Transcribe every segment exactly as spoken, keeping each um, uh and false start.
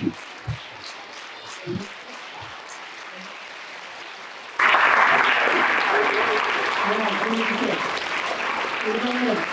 English or Telugu? English.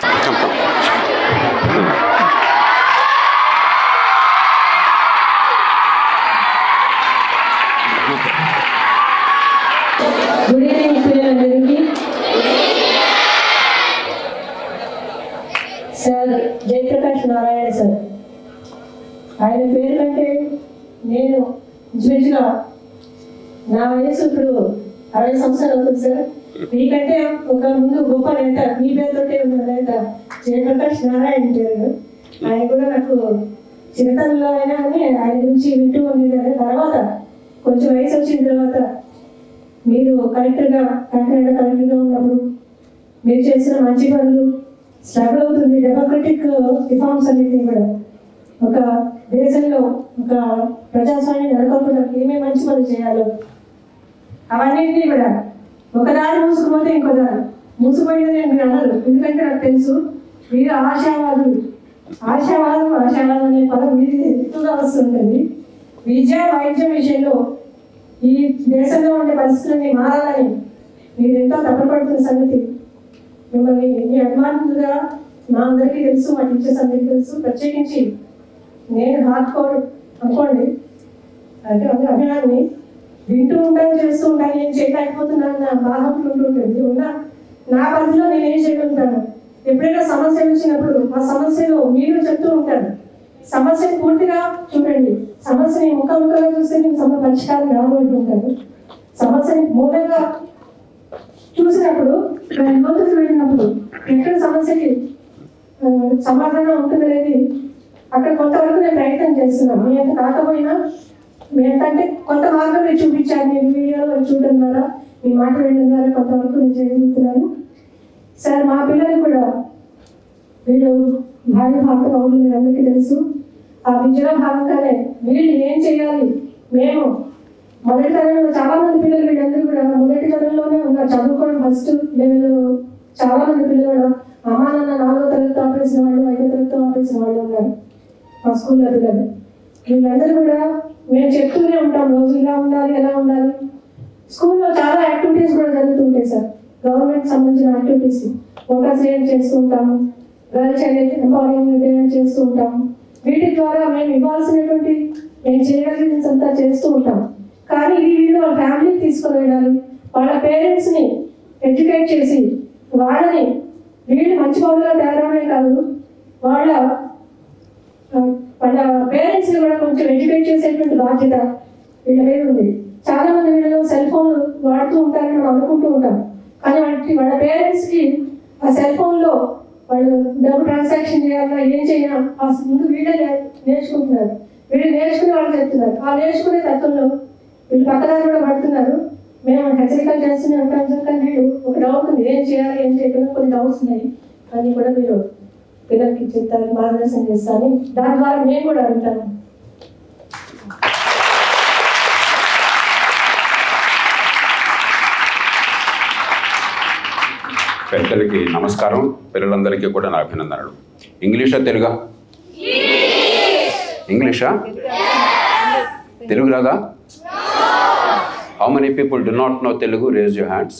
Telugu Radha? How many people do not know Telugu? Raise your hands.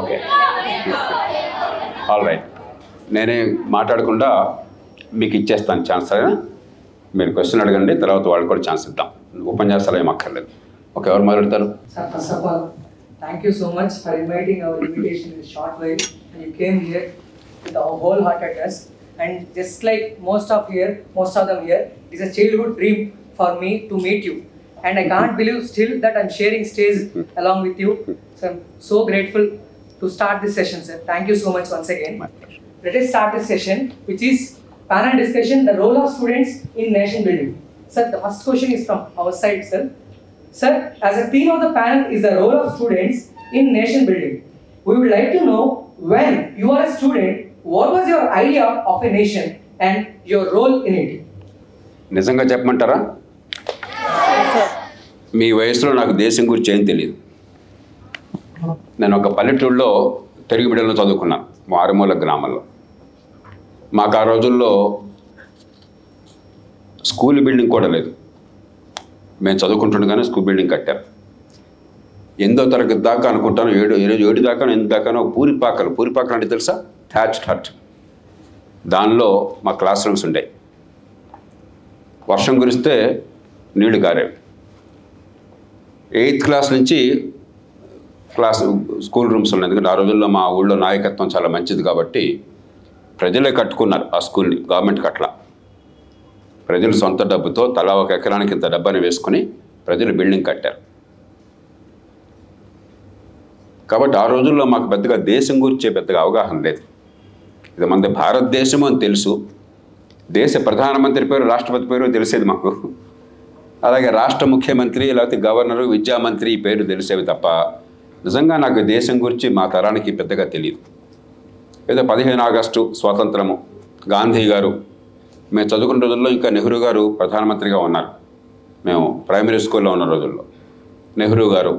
Okay. All right. Nene maatladukunda meeku ichchestan chance ayina. Meer question adagandi tarvata vaallu kuda chance iddam. Upanyasalu em akkaraledu. Okay, evaru maatladtaru? Sir, first of all, thank you so much for inviting our invitation in a short while and you came here with a wholeheartedness, and just like most of here, most of them here, it's a childhood dream for me to meet you, and I can't believe still that I'm sharing stage along with you. So I'm so grateful to start this session, sir. Thank you so much once again. Let us start this session, which is panel discussion: the role of students in nation building. Sir, the first question is from our side, sir. Sir, as a theme of the panel is the role of students in nation building. We would like to know, when you are a student, what was your idea of a nation and your role in it? Nizanga cheppamantara? మీ వయసులో నాకు దేశం గురించి ఏం తెలియదు. నేను ఒక పల్లెటూరులో తెలుగు మీడియంలో చదువుకున్నాను, మారుమూల గ్రామంలో. మాకు ఆ రోజుల్లో స్కూల్ బిల్డింగ్ కూడా లేదు. మేము చదువుకుంటుండగానే స్కూల్ బిల్డింగ్ కట్టాం. ఎనిమిదో తరగతి దాకా అనుకుంటాను, ఏడు ఏడు దాకా ఎనిమిది దాకానో పూరిపాకలు పూరిపాకలు అంటే తెలుసా, హ్యాచ్డ్ హట్. దానిలో మా క్లాస్ రూమ్స్ ఉండేవి. వర్షం కురిస్తే నీళ్లు కారేవి. ఎయిత్ క్లాస్ నుంచి క్లాస్ స్కూల్ రూమ్స్ ఉన్నాయి. ఎందుకంటే ఆ రోజుల్లో మా ఊళ్ళో నాయకత్వం చాలా మంచిది కాబట్టి ప్రజలే కట్టుకున్నారు ఆ స్కూల్ని, గవర్నమెంట్ కట్టలా. ప్రజలు సొంత డబ్బుతో తలా ఒక ఎకరానికి ఇంత డబ్బాని వేసుకుని ప్రజలు బిల్డింగ్ కట్టారు. కాబట్టి ఆ రోజుల్లో మాకు పెద్దగా దేశం గురించే పెద్దగా అవగాహన లేదు. ఇది మన భారతదేశం అని తెలుసు, దేశ ప్రధానమంత్రి పేరు రాష్ట్రపతి పేరు తెలిసేది మాకు, అలాగే రాష్ట్ర ముఖ్యమంత్రి లేకపోతే గవర్నరు విద్యామంత్రి ఈ పేరు తెలిసేవి తప్ప నిజంగా నాకు దేశం గురించి మా తరానికి పెద్దగా తెలియదు. ఏదో పదిహేను ఆగస్టు స్వాతంత్రము, గాంధీ గారు, మేము చదువుకున్న రోజుల్లో ఇంకా నెహ్రూ గారు ప్రధానమంత్రిగా ఉన్నారు. మేము ప్రైమరీ స్కూల్లో ఉన్న రోజుల్లో నెహ్రూ గారు,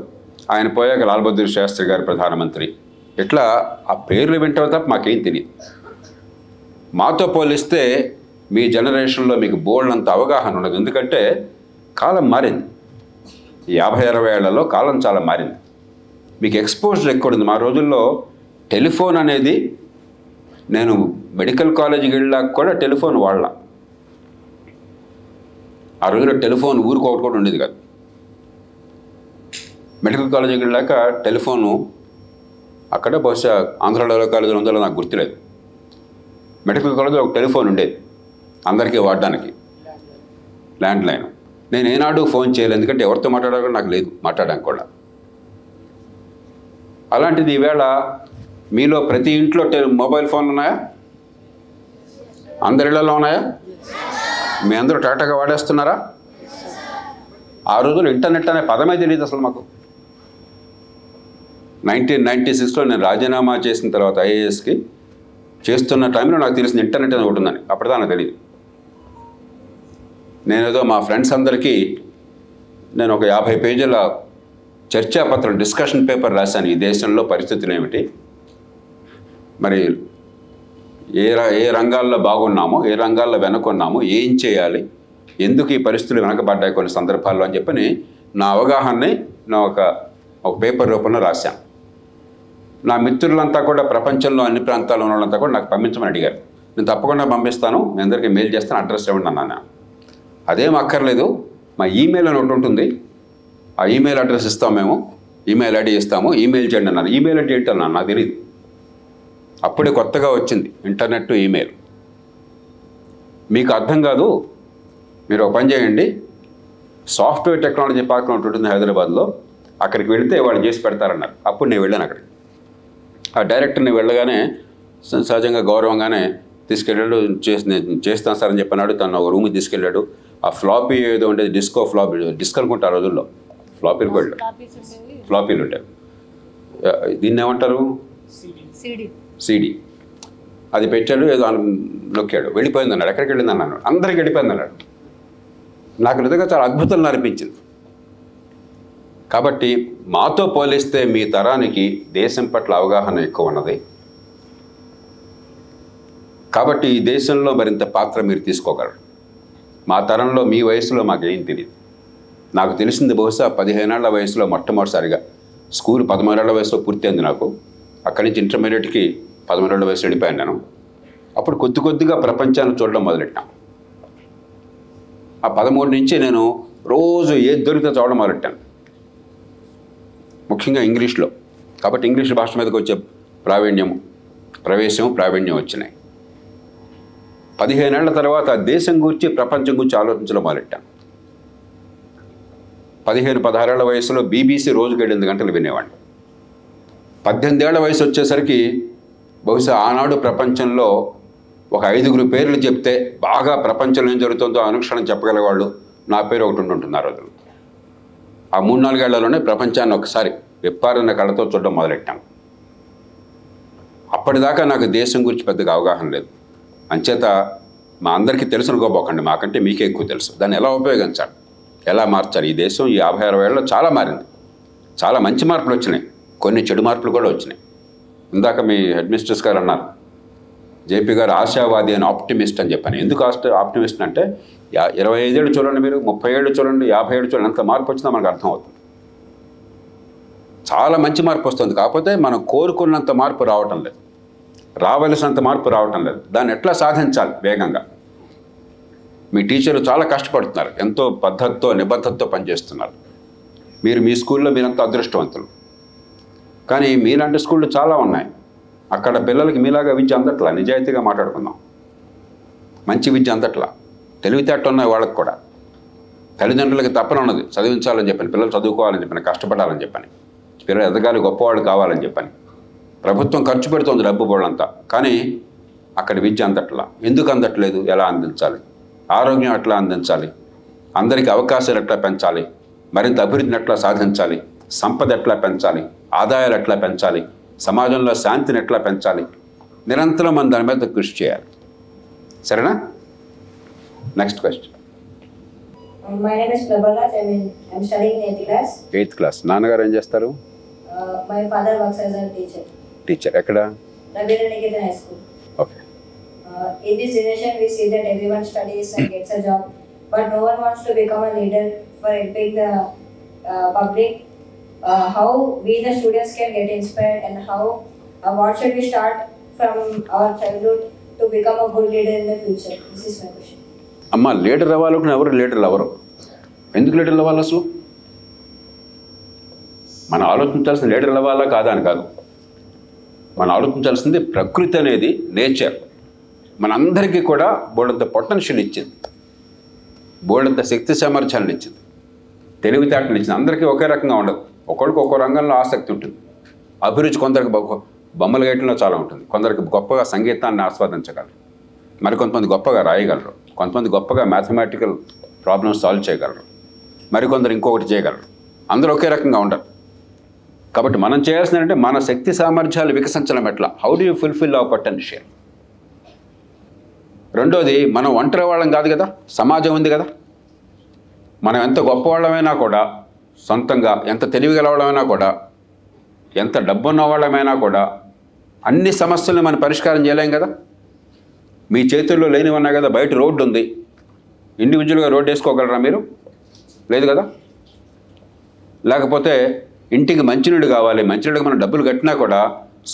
ఆయన పోయాక లాల్ బహదూర్ శాస్త్రి గారు ప్రధానమంత్రి. ఇట్లా ఆ పేర్లు వింటావు తప్ప మాకేం తెలియదు. మాతో పోలిస్తే మీ జనరేషన్లో మీకు బోల్డ్ అంత అవగాహన ఉండదు. ఎందుకంటే కాలం మారింది. యాభై అరవై ఏళ్లలో కాలం చాలా మారింది. మీకు ఎక్స్పోజర్ ఎక్కువ ఉంది. మా రోజుల్లో టెలిఫోన్ అనేది, నేను మెడికల్ కాలేజీకి వెళ్ళాక కూడా టెలిఫోన్ వాళ్ళ. ఆ రోజుల్లో టెలిఫోన్ ఊరికి ఒకటి కూడా ఉండేది కాదు. మెడికల్ కాలేజీకి వెళ్ళాక టెలిఫోను అక్కడ బహుశా ఆంధ్రాలో కాలేజీలో ఉందో నాకు గుర్తులేదు. మెడికల్ కాలేజీలో ఒక టెలిఫోన్ ఉండేది అందరికీ వాడడానికి, ల్యాండ్లైన్. నేను ఏనాడు ఫోన్ చేయలేదు, ఎందుకంటే ఎవరితో మాట్లాడాలో నాకు లేదు మాట్లాడడానికి కూడా. అలాంటిది ఈవేళ మీలో ప్రతి ఇంట్లో టెలి మొబైల్ ఫోన్లు ఉన్నాయా? అందరిళ్ళలో ఉన్నాయా? మీ అందరూ టాటాగా వాడేస్తున్నారా? ఆ రోజులు ఇంటర్నెట్ అనే పదమే తెలియదు అసలు మాకు. నైన్టీన్ నైంటీ సిక్స్లో నేను రాజీనామా చేసిన తర్వాత ఐఏఎస్కి చేస్తున్న టైంలో నాకు తెలిసింది ఇంటర్నెట్ అనేది ఒకటి ఉందని. అప్పటిదా నాకు తెలియదు. నేనేదో మా ఫ్రెండ్స్ అందరికీ నేను ఒక యాభై పేజీల చర్చాపత్రం, డిస్కషన్ పేపర్ రాశాను. ఈ దేశంలో పరిస్థితులు ఏమిటి, మరి ఏ ఏ రంగాల్లో బాగున్నామో, ఏ రంగాల్లో వెనుకున్నామో, ఏం చేయాలి, ఎందుకు ఈ పరిస్థితులు వెనకబడ్డాయి కొన్ని సందర్భాల్లో అని చెప్పని నా అవగాహనని నా ఒక ఒక పేపర్ రూపంలో రాశాను. నా మిత్రులంతా కూడా ప్రపంచంలో అన్ని ప్రాంతాల్లో ఉన్న వాళ్ళంతా కూడా నాకు పంపించమని అడిగారు. నేను తప్పకుండా పంపిస్తాను, నేను అందరికీ మెయిల్ చేస్తాను, అడ్రస్ ఇవ్వండి అన్నాను. అదేం అక్కర్లేదు, మా ఈమెయిల్ అని ఒకటి ఉంటుంది, ఆ ఈమెయిల్ అడ్రస్ ఇస్తాం, మేము ఈమెయిల్ ఐడి ఇస్తాము, ఈమెయిల్ చేయండి అన్నాను. ఈమెయిల్ ఐడి ఏంటి అన్నాను, నాకు తెలియదు. అప్పుడే కొత్తగా వచ్చింది ఇంటర్నెట్, ఈమెయిల్. మీకు అర్థం కాదు, మీరు ఒక పని చేయండి, సాఫ్ట్వేర్ టెక్నాలజీ పార్క్ ఒకటి ఉంటుంది హైదరాబాద్లో, అక్కడికి వెళితే వాళ్ళు చేసి పెడతారన్నారు. అప్పుడు నేను వెళ్ళాను అక్కడికి. ఆ డైరెక్టర్ని వెళ్ళగానే సహజంగా గౌరవంగానే తీసుకెళ్ళాడు. చేసి నేను చేస్తాను సార్ అని చెప్పినాడు. తను ఒక రూమ్కి తీసుకెళ్ళాడు. ఆ ఫ్లాపీ ఏదో ఉండేది, డిస్కో ఫ్లాపీ, డిస్క్ అనుకుంటే ఆ రోజుల్లో ఫ్లాపీలు కూడా ఫ్లాపీలు ఉంటాయి. దీన్ని ఏమంటారు, సీడీ. అది పెట్టాడు, ఏదో నొక్కాడు, వెళ్ళిపోయింది అన్నాడు. ఎక్కడికి వెళ్ళింది అన్నాడు, అందరికి వెళ్ళిపోయింది అన్నాడు. నాకు నిజంగా చాలా అద్భుతంగా అనిపించింది. కాబట్టి మాతో పోలిస్తే మీ తరానికి దేశం పట్ల అవగాహన ఎక్కువ ఉన్నది. కాబట్టి ఈ దేశంలో మరింత పాత్ర మీరు తీసుకోగలరు. మా తరంలో మీ వయసులో మాకేం తెలియదు. నాకు తెలిసింది బహుశా పదిహేనేళ్ల వయసులో మొట్టమొదటిసారిగా, స్కూల్ పదమూడేళ్ల వయసులో పూర్తి అయింది నాకు. అక్కడి నుంచి ఇంటర్మీడియట్కి పదమూడేళ్ల వయసు వెళ్ళిపోయాను నేను. అప్పుడు కొద్ది కొద్దిగా ప్రపంచాన్ని చూడడం మొదలెట్టాం. ఆ పదమూడు నుంచి నేను రోజు ఏది దొరికితే చదవడం మొదలెట్టాను, ముఖ్యంగా ఇంగ్లీష్లో. కాబట్టి ఇంగ్లీష్ భాష మీదకి వచ్చే ప్రావీణ్యం, ప్రవేశం, ప్రావీణ్యం వచ్చినాయి. పదిహేనేళ్ల తర్వాత దేశం గురించి, ప్రపంచం గురించి ఆలోచించడం మొదలెట్టాను. పదిహేను పదహారేళ్ల వయసులో బీబీసీ రోజుకి ఏడెనిమిది గంటలు వినేవాడిని. పద్దెనిమిదేళ్ల వయసు వచ్చేసరికి బహుశా ఆనాడు ప్రపంచంలో ఒక ఐదుగురు పేర్లు చెప్తే బాగా ప్రపంచంలో ఏం జరుగుతుందో అనుక్షణం చెప్పగలవాళ్ళు, నా పేరు ఒకటి ఉంటుంటుంది ఆ రోజులు. ఆ మూడు నాలుగేళ్లలోనే ప్రపంచాన్ని ఒకసారి విప్పారన్న కళ్ళతో చూడడం మొదలెట్టాను. అప్పటిదాకా నాకు దేశం గురించి పెద్దగా అవగాహన లేదు. అంచేత మా అందరికీ తెలుసునుకోబోకండి, మాకంటే మీకే ఎక్కువ తెలుసు. దాన్ని ఎలా ఉపయోగించాలి, ఎలా మార్చాలి? ఈ దేశం ఈ యాభై అరవై ఏళ్ళలో చాలా మారింది. చాలా మంచి మార్పులు వచ్చినాయి, కొన్ని చెడు మార్పులు కూడా వచ్చినాయి. ఇందాక మీ హెడ్ మిస్ట్రెస్ గారు అన్నారు, జేపీ గారు ఆశావాది అని, ఆప్టిమిస్ట్ అని చెప్పాను. ఎందుకు ఆప్టిమిస్ట్ అంటే ఇరవై ఐదేళ్ళు చూడండి, మీరు ముప్పై ఏళ్ళు చూడండి, యాభై ఏళ్ళు చూడండి, అంత మార్పు వచ్చిందో మనకు అర్థమవుతుంది. చాలా మంచి మార్పు వస్తుంది. కాకపోతే మనం కోరుకున్నంత మార్పు రావటం లేదు, రావలసినంత మార్పు రావటం లేదు. దాన్ని ఎట్లా సాధించాలి వేగంగా? మీ టీచర్లు చాలా కష్టపడుతున్నారు, ఎంతో పద్ధతితో నిబద్ధతతో పనిచేస్తున్నారు. మీరు మీ స్కూల్లో మీరంతా అదృష్టవంతులు. కానీ మీలాంటి స్కూళ్ళు చాలా ఉన్నాయి, అక్కడ పిల్లలకి మీలాగా విద్య అందట్లా. నిజాయితీగా మాట్లాడుకుందాం, మంచి విద్య అందట్లా. తెలివితేటలు ఉన్నాయి వాళ్ళకి కూడా. తల్లిదండ్రులకి తప్పన ఉన్నది చదివించాలని చెప్పని, పిల్లలు చదువుకోవాలని చెప్పని, కష్టపడాలని చెప్పని, పిల్లలు ఎదగాలి, గొప్పవాళ్ళు కావాలని చెప్పని ప్రభుత్వం ఖర్చు పెడుతుంది డబ్బు బోళ్ళంతా. కానీ అక్కడ విద్య అందట్లా. ఎందుకు అందట్లేదు? ఎలా అందించాలి? ఆరోగ్యం ఎట్లా అందించాలి? అందరికీ అవకాశాలు ఎట్లా పెంచాలి? మరింత అభివృద్ధిని ఎట్లా సాధించాలి? సంపద ఎట్లా పెంచాలి? ఆదాయాలు ఎట్లా పెంచాలి? సమాజంలో శాంతిని ఎట్లా పెంచాలి? నిరంతరం మనం దాని మీద కృషి చేయాలి. సరేనా? Next question. My name is Prabala. I am studying eighth class. Eighth class. నాన్నగారు ఏం చేస్తారు? My father works as a teacher. Teacher ఎక్కడ? Rabindra Niketan high school. Okay. In this generation we see that everyone studies and gets a job, but no one wants to become a leader for helping the public. Uh, how we the students can get inspired, and how uh, what should we start from our childhood to become a good leader in the future? This is my question. Amma leader avvalu kuda evaru leader avaru. Enduku leader avvala asalu? Mana aalochinchalsina leader avvala kaadu ani kaadu. Mana aalochinchalsindi prakriti anedi nature. Manandariki kuda boldanta potential ichindi, boldanta శక్తి సామర్థ్యాలను ఇచ్చింది, తెలివితేటలు ఇచ్చింది. అందరికీ ఒకే రకంగా ఉండదు, ఒకరికి ఒక్కో రంగంలో ఆసక్తి ఉంటుంది. అభిరుచి కొందరికి బొమ్మలు గేయటంలో చాలా ఉంటుంది, కొందరికి గొప్పగా సంగీతాన్ని ఆస్వాదించగలరు, మరికొంతమంది గొప్పగా రాయగలరు, కొంతమంది గొప్పగా మ్యాథమెటికల్ ప్రాబ్లమ్స్ సాల్వ్ చేయగలరు, మరికొందరు ఇంకొకటి చేయగలరు. అందరూ ఒకే రకంగా ఉండరు. కాబట్టి మనం చేయాల్సింది అంటే మన శక్తి సామర్థ్యాలు వికసించడం ఎట్లా, how do you fulfil our potential. రెండోది, మనం ఒంటరి వాళ్ళం కాదు కదా, సమాజం ఉంది కదా. మనం ఎంత గొప్పవాళ్ళమైనా కూడా, సొంతంగా ఎంత తెలివిగలవాళ్ళమైనా కూడా, ఎంత డబ్బున్నవాళ్ళమైనా కూడా అన్ని సమస్యలను మనం పరిష్కారం చేయలేం కదా. మీ చేతుల్లో లేనివన్నా కదా. బయట రోడ్డు ఉంది, ఇండివిజువల్గా రోడ్డు వేసుకోగలరా మీరు? లేదు కదా. లేకపోతే ఇంటికి మంచినీడు కావాలి, మంచినీడుకి మనం డబ్బులు కట్టినా కూడా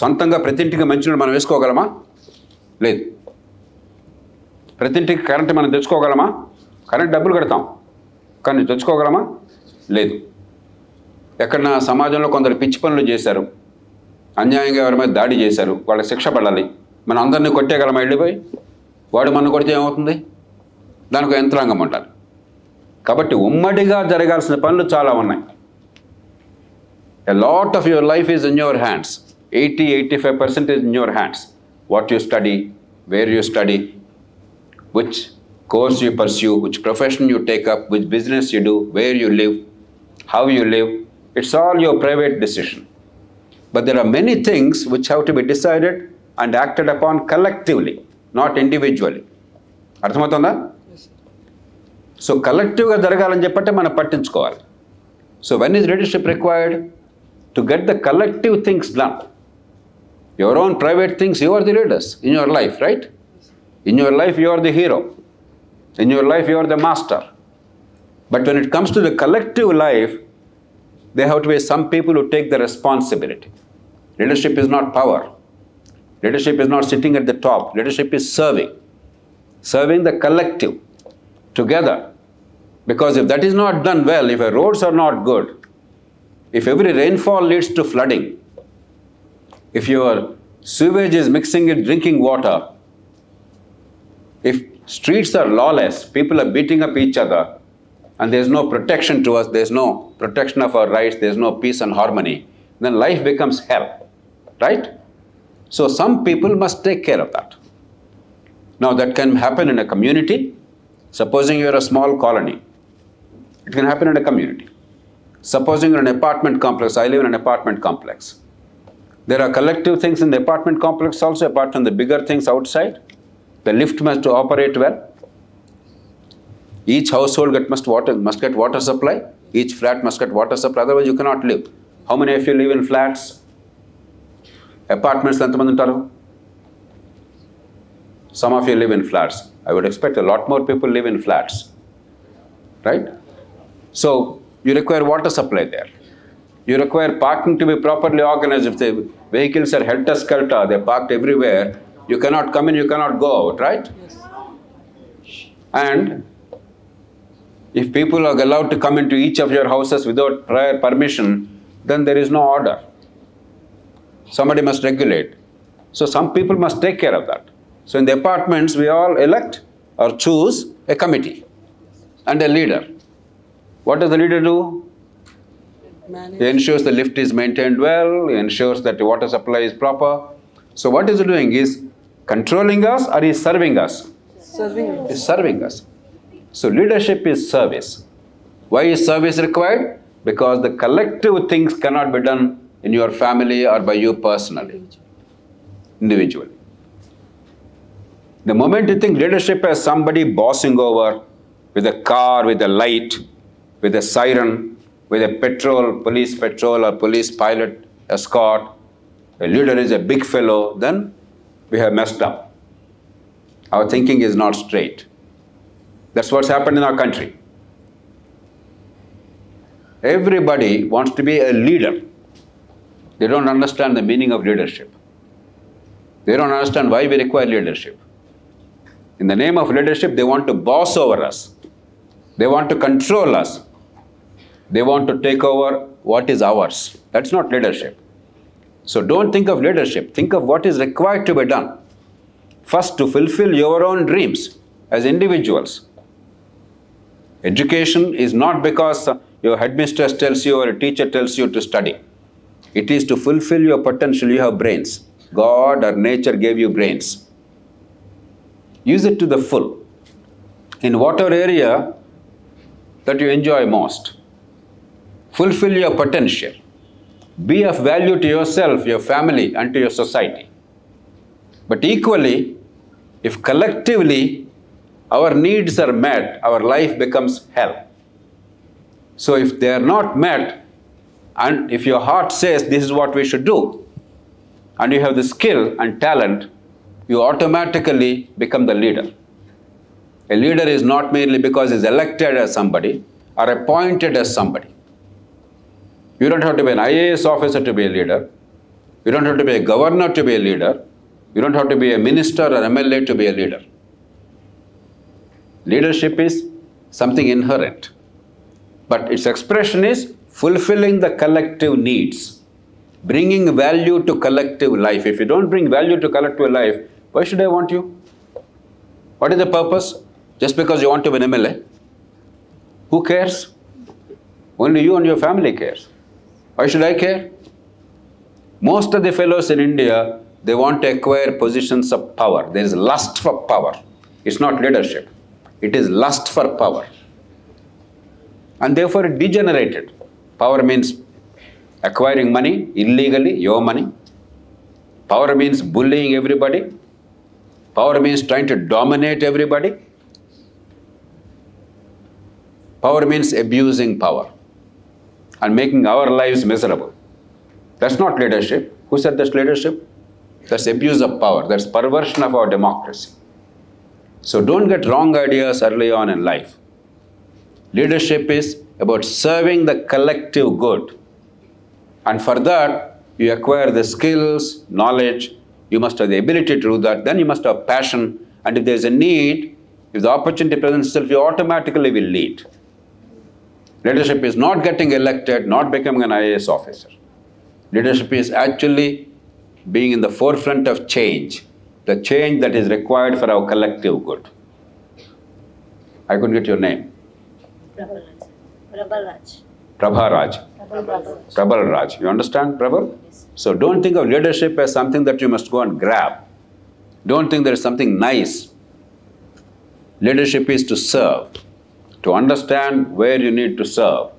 సొంతంగా ప్రతి ఇంటికి మంచినీడు మనం వేసుకోగలమా? లేదు. ప్రతి ఇంటికి కరెంటు మనం తెచ్చుకోగలమా? కరెంటు డబ్బులు కడతాం, కానీ తెచ్చుకోగలమా? లేదు. ఎక్కడన్నా సమాజంలో కొందరు పిచ్చి పనులు చేశారు, అన్యాయంగా ఎవరి మీద దాడి చేశారు, వాళ్ళకి శిక్ష పడాలి. మనం అందరినీ కొట్టేయగలమా వెళ్ళిపోయి? వాడు మనం కొడితే ఏమవుతుంది? దానికి యంత్రాంగం ఉండాలి. కాబట్టి ఉమ్మడిగా జరగాల్సిన పనులు చాలా ఉన్నాయి. A lot of your life is in your hands. Eighty eighty five percent is in your hands. What you study, where you study, which course you pursue, which profession you take up, which business you do, where you live, how you live, it's all your private decision. But there are many things which have to be decided and acted upon collectively, not individually. Arthamatunda? Yes. So collective ga jaragalani cheppante mana pattinchukovali. So when is leadership required? To get the collective things done. Your own private things, you are the leaders in your life, right? In your life you are the hero. In your life, you are the master. But when it comes to the collective life, there have to be some people who take the responsibility. Leadership is not power. Leadership is not sitting at the top. Leadership is serving. Serving the collective together. Because if that is not done well, if our roads are not good, if every rainfall leads to flooding, if your sewage is mixing with drinking water, if streets are lawless, people are beating up each other, and there is no protection to us, there is no protection of our rights, there is no peace and harmony, then life becomes hell, right? So some people must take care of that. Now that can happen in a community. Supposing you are a small colony, it can happen in a community. Supposing you are an apartment complex, I live in an apartment complex. There are collective things in the apartment complex also, apart from the bigger things outside. The lift must operate well. Each household get must water must get water supply. Each flat must get water supply. Otherwise, you cannot live. How many of you live in flats, apartments? Some of you live in flats. I would expect a lot more people live in flats, right? So you require water supply there. You require parking to be properly organized. If the vehicles are helter-skelter, they're parked everywhere, you cannot come in, you cannot go out, right? Yes. And if people are allowed to come into each of your houses without prior permission, then there is no order. Somebody must regulate. So some people must take care of that. So in the apartments, we all elect or choose a committee and a leader. What does the leader do? Manage. He ensures the lift is maintained well, he ensures that the water supply is proper. So what is he doing? Is controlling us or is serving us? Serving us. He's serving us. So leadership is service. Why is service required? Because the collective things cannot be done in your family or by you personally, individually. The moment you think leadership as somebody bossing over with a car, with a light, with a siren, with a patrol, police patrol or police pilot, escort, a leader is a big fellow, then we have messed up. Our thinking is not straight. That's what's happened in our country. Everybody wants to be a leader. They don't understand the meaning of leadership. They don't understand why we require leadership. In the name of leadership, they want to boss over us. They want to control us. They want to take over what is ours. That's not leadership. So don't think of leadership. Think of what is required to be done. First, to fulfill your own dreams as individuals. Education is not because your headmistress tells you or a teacher tells you to study. It is to fulfill your potential. You have brains. God or nature gave you brains. Use it to the full. In whatever area that you enjoy most. Fulfill your potential. Be of value to yourself, your family, and to your society. But equally, if collectively our needs are met, our life becomes hell. So if they are not met, and if your heart says this is what we should do, and you have the skill and talent, you automatically become the leader. A leader is not merely because he is elected as somebody or appointed as somebody. You don't have to be an I A S officer to be a leader. You don't have to be a governor to be a leader. You don't have to be a minister or M L A to be a leader. Leadership is something inherent, but its expression is fulfilling the collective needs, bringing value to collective life. If you don't bring value to collective life, why should I want you? What is the purpose? Just because you want to be an M L A? Who cares? Only you and your family cares. Why should I care? Most of the fellows in India, they want to acquire positions of power. There is lust for power. It's not leadership. It is lust for power. And therefore it degenerated. Power means acquiring money illegally, your money. Power means bullying everybody. Power means trying to dominate everybody. Power means abusing power and making our lives miserable. That's not leadership. Who said that's leadership? That's abuse of power. That's perversion of our democracy. So don't get wrong ideas early on in life. Leadership is about serving the collective good. And for that, you acquire the skills, knowledge. You must have the ability to do that. Then you must have passion. And if there's a need, if the opportunity presents itself, you automatically will lead. Leadership is not getting elected, not becoming an I A S officer. Leadership is actually being in the forefront of change, the change that is required for our collective good. I couldn't get your name. Prabal Raj. Prabha Raj. Prabal Raj. You understand, Prabal? Yes. So don't think of leadership as something that you must go and grab. Don't think there is something nice. Leadership is to serve. To understand where you need to serve,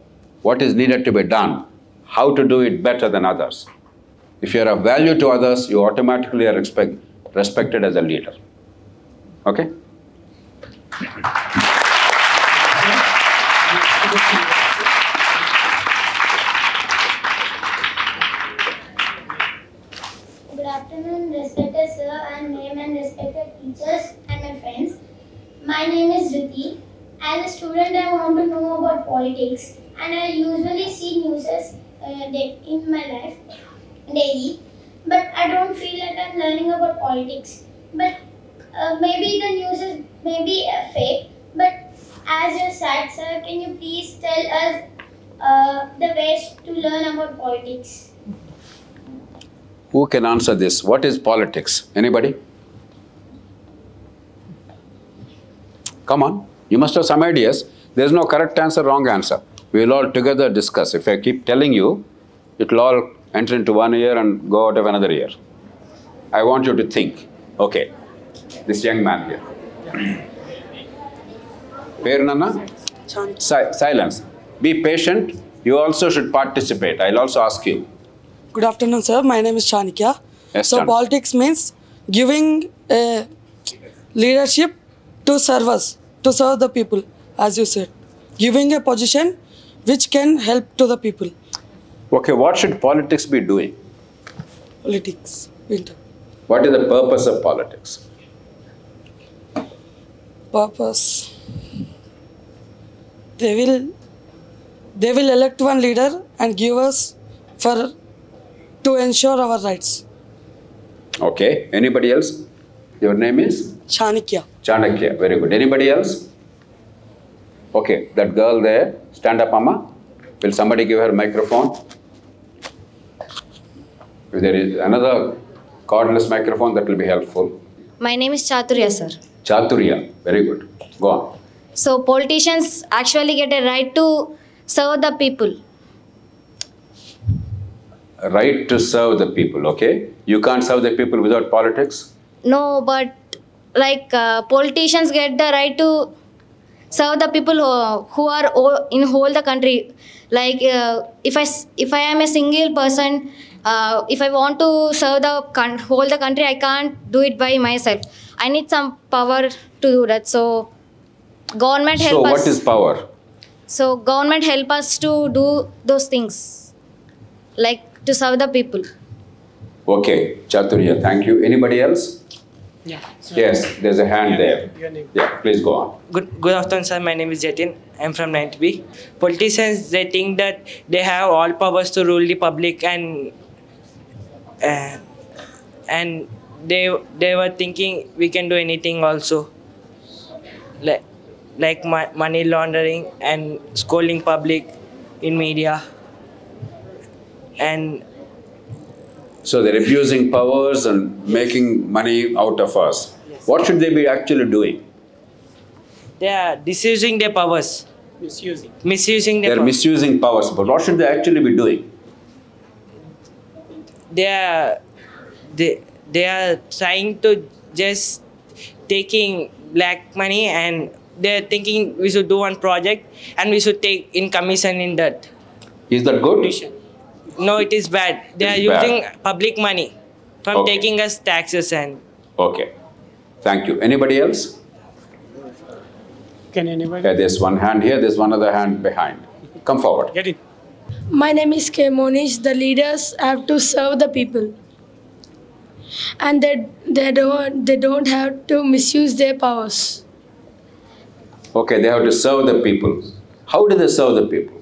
what is needed to be done, how to do it better than others. If you are of value to others, you automatically are respect, respected as a leader. Okay? Good afternoon, respected sir and name and respected teachers and my friends. student, I want to know about politics, and I usually see news uh, in my life daily, but I don't feel like I'm learning about politics. But uh, maybe the news is maybe uh, fake, but as your side sir, can you please tell us uh, the ways to learn about politics? Who can answer this? What is politics? Anybody? Come on, you must have some ideas. There is no correct answer, wrong answer. We will all together discuss. If I keep telling you, it will all enter into one year and go out of another year. I want you to think. Okay, this young man here. Si silence. Be patient. You also should participate. I'll also ask you. Good afternoon, sir. My name is Chanikya. Yes, so, Chanikya. Politics means giving a leadership to serve us, to serve the people, as you said. Giving a position which can help to the people. Okay, what should politics be doing? Politics. Winter. What is the purpose of politics? Purpose. They will, they will elect one leader and give us for... to ensure our rights. Okay. Anybody else? Your name is? Chanikya. Chanikya. Very good. Anybody else? Okay. That girl there. Stand up, Amma. Will somebody give her microphone? If there is another cordless microphone, that will be helpful. My name is Chaturya, sir. Chaturya. Very good. Go on. So, politicians actually get a right to serve the people. Right to serve the people, okay? You can't serve the people without politics? No, but like uh, politicians get the right to serve the people who, who are in whole the country. Like uh, if, I, if I am a single person, uh, if I want to serve the whole the country, I can't do it by myself. I need some power to do that. So government help us. So what is power? So government help us to do those things. Like to serve the people. Okay, Chaturya, thank you. Anybody else? Yeah. Sorry. Yes, there's a hand there. Yeah, please go on. Good, good afternoon, sir. My name is Jatin. I'm from ninth B. Politicians, they think that they have all powers to rule the public, and uh, and they they were thinking we can do anything also, like like my, money laundering and scolding public in media. And so they're abusing powers and making money out of us. Yes. What should they be actually doing? They are disusing their powers. Misusing. Misusing their powers. They're misusing powers. But what should they actually be doing? They are, they, they are trying to just taking black money, and they're thinking we should do one project and we should take in commission in that. Is that good? Commission. No, it is bad. They are using bad. Public money from okay. Taking us taxes and... Okay. Thank you. Anybody else? Can anybody... Okay, there's one hand here, there's one other hand behind. Come forward. Get it. My name is K. Monish. The leaders have to serve the people. And they, they, don't, they don't have to misuse their powers. Okay, they have to serve the people. How do they serve the people?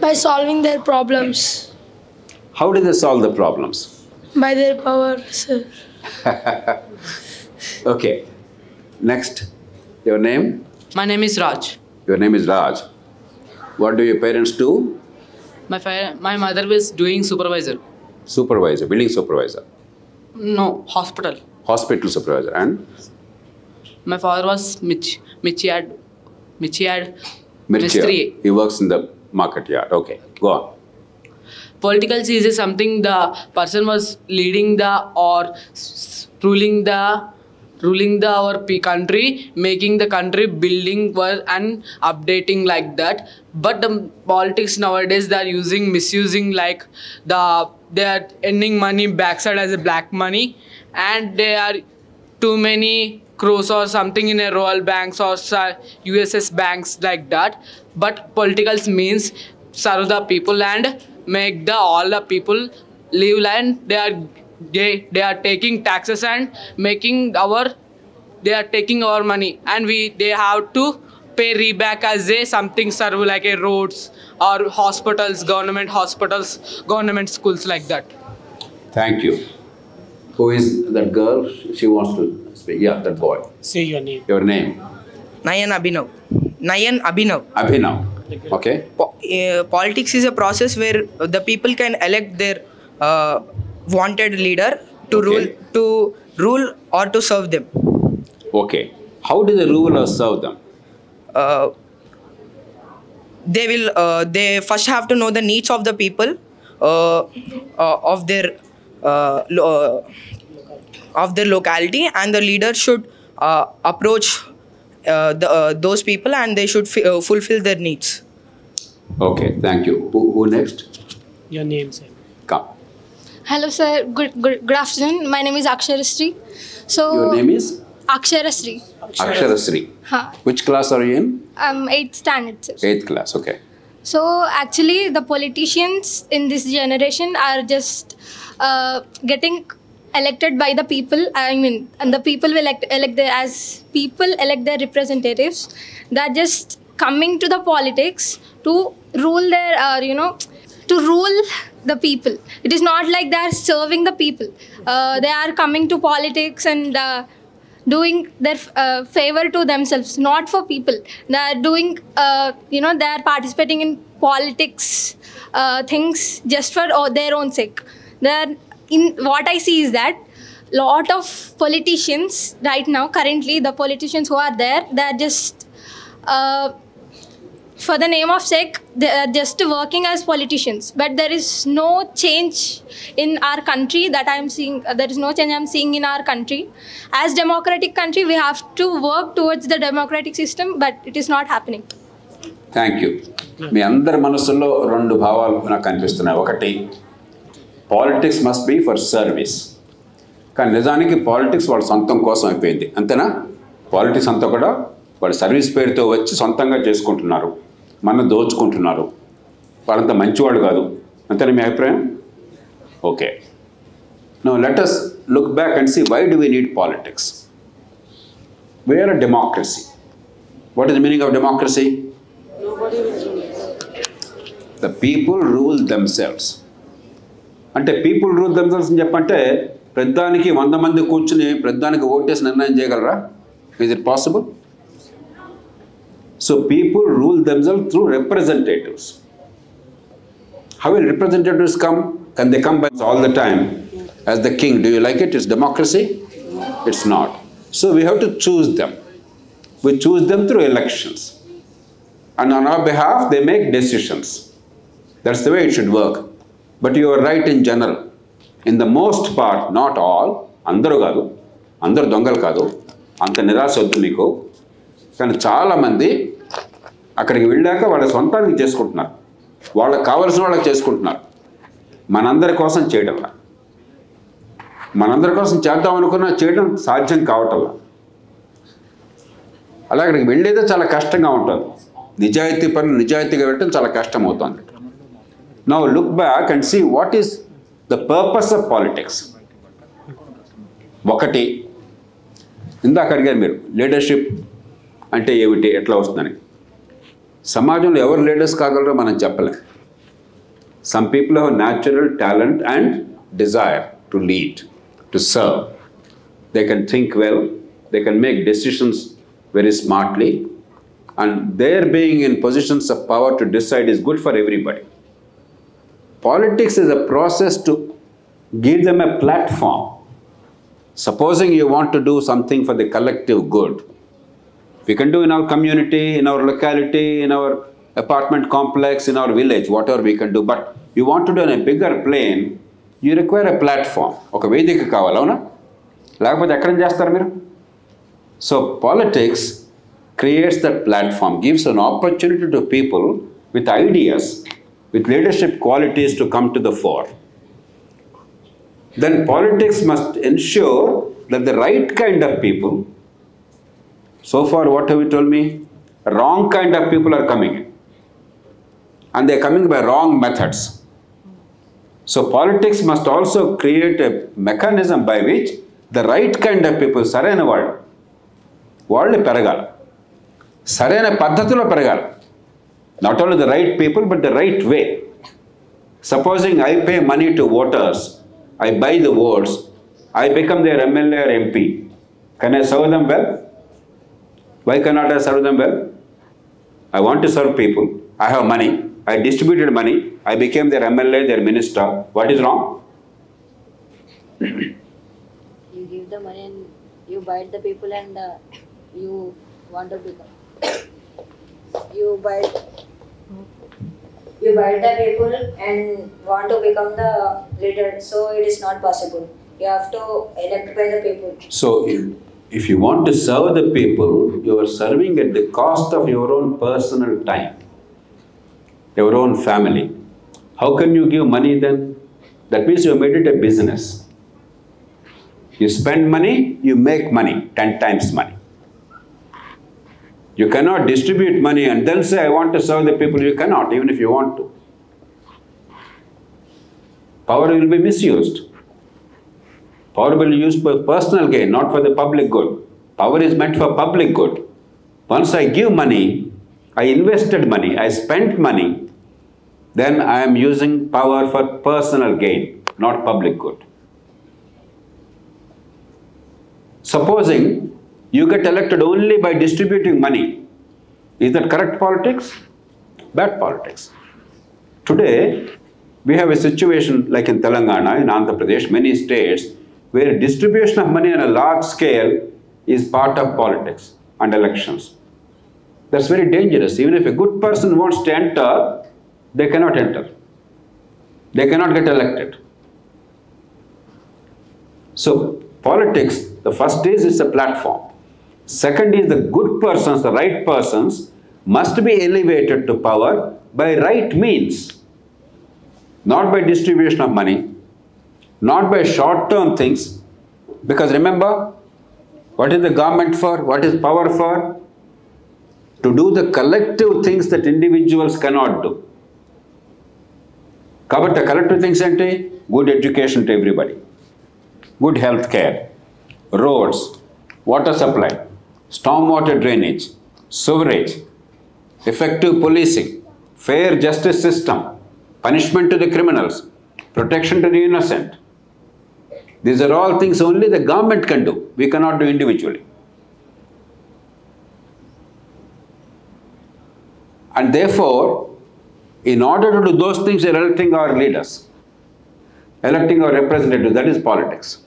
By solving their problems. How do they solve the problems? By their power, sir. Okay. Next. Your name? My name is Raj. Your name is Raj. What do your parents do? My my mother was doing supervisor. Supervisor, building supervisor? No, hospital. Hospital supervisor. And? My father was Mich Michiad. Michiad. Michiad. He works in the market yard. Okay, okay. Go on. Political is something the person was leading the or ruling the ruling the our country, making the country, building work and updating like that. But the politics nowadays they are using misusing like the they are earning money backside as a black money, and they are too many crores or something in a Royal Banks or U S S banks like that. But politicals means serve the people and make the all the people live, and they are they, they are taking taxes and making our they are taking our money, and we they have to pay reback as a something serve like a roads or hospitals, government hospitals, government schools like that. Thank you. Who is that girl? She wants to speak. Yeah, that boy. Say your name. Your name. Nayan Abhinav. Nayan Abhinav. Abhinav. Okay. Po uh, politics is a process where the people can elect their uh, wanted leader to okay. rule, to rule or to serve them. Okay. How do the rulers serve them? Uh, they will. Uh, they first have to know the needs of the people, uh, uh, of their, uh, lo of their locality, and the leader should uh, approach uh, the, uh, those people, and they should f uh, fulfill their needs. Okay, thank you. Who, who next? Your name, sir. Come. Hello, sir. Good, good, good afternoon. My name is Akshara Sri. So your name is? Akshara Sri. Akshara Sri. Huh. Which class are you in? Um, eighth standard, sir. Eighth class, okay. So actually, the politicians in this generation are just uh, getting elected by the people. I mean, and the people will elect, elect their as people elect their representatives. They're just coming to the politics to rule their, uh, you know, to rule the people. It is not like they are serving the people. Uh, they are coming to politics and. Uh, doing their uh, favor to themselves, not for people. They are doing, uh, you know, they are participating in politics uh, things just for uh, their own sake. They are in, what I see is that lot of politicians right now, currently the politicians who are there, they are just, uh, for the name of sake, they are just working as politicians. But there is no change in our country that I am seeing. Uh, there is no change I am seeing in our country. As democratic country, we have to work towards the democratic system, but it is not happening. Thank you. Me andar manasullo rendu bhavalu naaku anpistunayi. Okati, politics must be for service. Kaani nijaniki politics vaadu santam kosam ayipoyindi. Antena politics anta kuda vaadu service peruto vachi santanga chesukuntunnaru. మన దోచుకుంటున్నారు, వాళ్ళంత మంచివాడు కాదు. అంతేనా మీ అభిప్రాయం? Okay, now let us look back and see why do we need politics? We are a democracy. What is the meaning of democracy? The people rule themselves. అంటే people rule themselves అని చెప్పంటే ప్రధానికి వంద మంది కూర్చుని ప్రధానికి ఓటేసి నిర్ణయం చేయగలరా? Is it possible? So people rule themselves through representatives. How will representatives come? Can they come by all the time? As the king, do you like it? It's democracy? It's not. So we have to choose them. We choose them through elections. And on our behalf, they make decisions. That's the way it should work. But you are right in general. In the most part, not all, andaru kaadu, andaru dongal kaadu, anta nirasoddu meeku. కానీ చాలామంది అక్కడికి వెళ్ళాక వాళ్ళ సొంతానికి చేసుకుంటున్నారు, వాళ్ళకి కావాల్సిన వాళ్ళకి చేసుకుంటున్నారు. మనందరి కోసం చేయడంలా, మనందరి కోసం చేద్దాం అనుకున్నా చేయడం సాధ్యం కావటంలా. అలా అక్కడికి వెళ్ళేదే చాలా కష్టంగా ఉంటుంది. నిజాయితీ పని నిజాయితీగా వెళ్ళడం చాలా కష్టం అవుతుంది. Now look back and see what is the purpose of politics. ఒకటి ఇందాక అడిగారు మీరు, లీడర్షిప్ అంటే ఏమిటి, ఎట్లా వస్తుందని. సమాజంలో ఎవరు లీడర్స్ కాగలరో మనం చెప్పలేం. Some people have natural talent and desire to lead, to serve. They can think well, they can make decisions very smartly, and their being in positions of power to decide is good for everybody. Politics is a process to give them a platform. Supposing you want to do something for the collective good. We can do in our community, in our locality, in our apartment complex, in our village, whatever we can do. But you want to do on a bigger plane, you require a platform. Okay, Vedika kavala, avuna? Lakapothe ekkada chestaru meeru? So politics creates that platform, gives an opportunity to people with ideas, with leadership qualities to come to the fore. Then politics must ensure that the right kind of people. So far, what have you told me? Wrong kind of people are coming in. And they are coming by wrong methods. So politics must also create a mechanism by which the right kind of people, Saraina Vaadu, Vaadu Peragala, సరైన పద్ధతిలో పెరగాలి. Not only the right people, but the right way. Supposing I pay money to voters, I buy the votes, I become their M L A or M P. Can I serve them well? Why cannot I serve them well? I want to serve people. I have money. I distributed money. I became their M L A, their minister. What is wrong? You give the money and you bite the people and uh, you want to become. You bite, you bite the people and want to become the leader. So it is not possible. You have to elect by the people. So if, if you want to serve the people, you are serving at the cost of your own personal time, your own family. How can you give money then? That means you have made it a business. You spend money, you make money, ten times money. You cannot distribute money and then say, I want to serve the people. You cannot, even if you want to. Power will be misused. Power will be used for personal gain, not for the public good. Power is meant for public good. Once I give money, I invested money, I spent money, then I am using power for personal gain, not public good. Supposing you get elected only by distributing money, is that correct politics? Bad politics. Today, we have a situation like in Telangana, in Andhra Pradesh, many states, where distribution of money on a large scale is part of politics and elections. That's very dangerous. Even if a good person wants to enter, they cannot enter. They cannot get elected. So, politics, the first is it's a platform. Second is the good persons, the right persons must be elevated to power by right means. Not by distribution of money, not by short-term things. Because remember, what is the government for? What is power for? To do the collective things that individuals cannot do. Cover the collective things and good education to everybody, good health care, roads, water supply, stormwater drainage, sewerage, effective policing, fair justice system, punishment to the criminals, protection to the innocent. These are all things only the government can do. We cannot do individually. And therefore, in order to do those things, we are electing our leaders, electing our representatives, that is politics.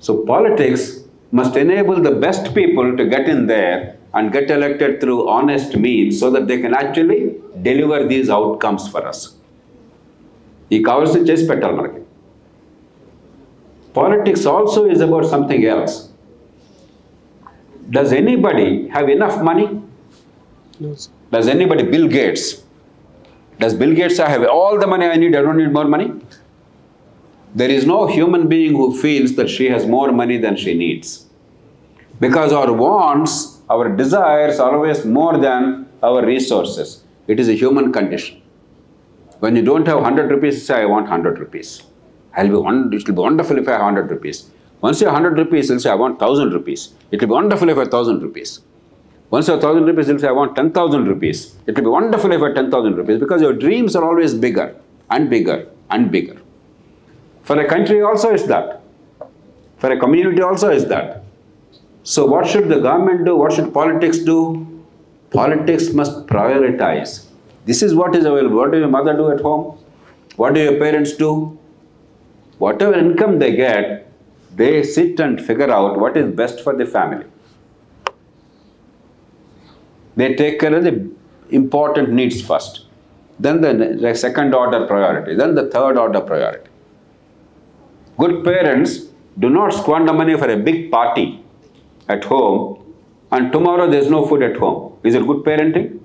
So politics must enable the best people to get in there and get elected through honest means so that they can actually deliver these outcomes for us. Politics also is about something else. Does anybody have enough money? No, sir. Does anybody, Bill Gates, does Bill Gates have all the money I need, I don't need more money? There is no human being who feels that she has more money than she needs. Because our wants, our desires are always more than our resources. It is a human condition. When you don't have one hundred rupees, you say, I want one hundred rupees. I'll be one, it will be wonderful if I have one hundred rupees. Once you have one hundred rupees, you'll say, I want one thousand rupees. It will be wonderful if I have one thousand rupees. Once you have one thousand rupees, you'll say, I want ten thousand rupees. It will be wonderful if I have ten thousand rupees, because your dreams are always bigger and bigger and bigger. For a country also is that. For a community also is that. So what should the government do? What should politics do? Politics must prioritize. This is what is available. What do your mother do at home? What do your parents do? Whatever income they get, they sit and figure out what is best for the family. They take care of the important needs first, then the second order priority, then the third order priority. Good parents do not squander money for a big party at home and tomorrow there is no food at home. Is it good parenting?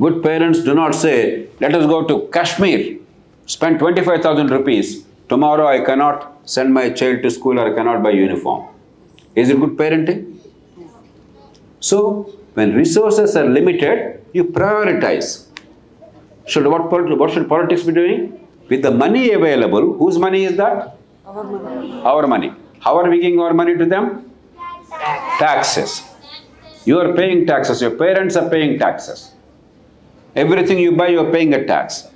Good parents do not say, let us go to Kashmir, spend twenty-five thousand rupees, tomorrow I cannot send my child to school or I cannot buy uniform. Is it good parenting? So, when resources are limited, you prioritize. Should what, what should politics be doing? With the money available, whose money is that? Our money. Our money. How are we giving our money to them? Taxes. You are paying taxes. Your parents are paying taxes. Everything you buy, you are paying a tax.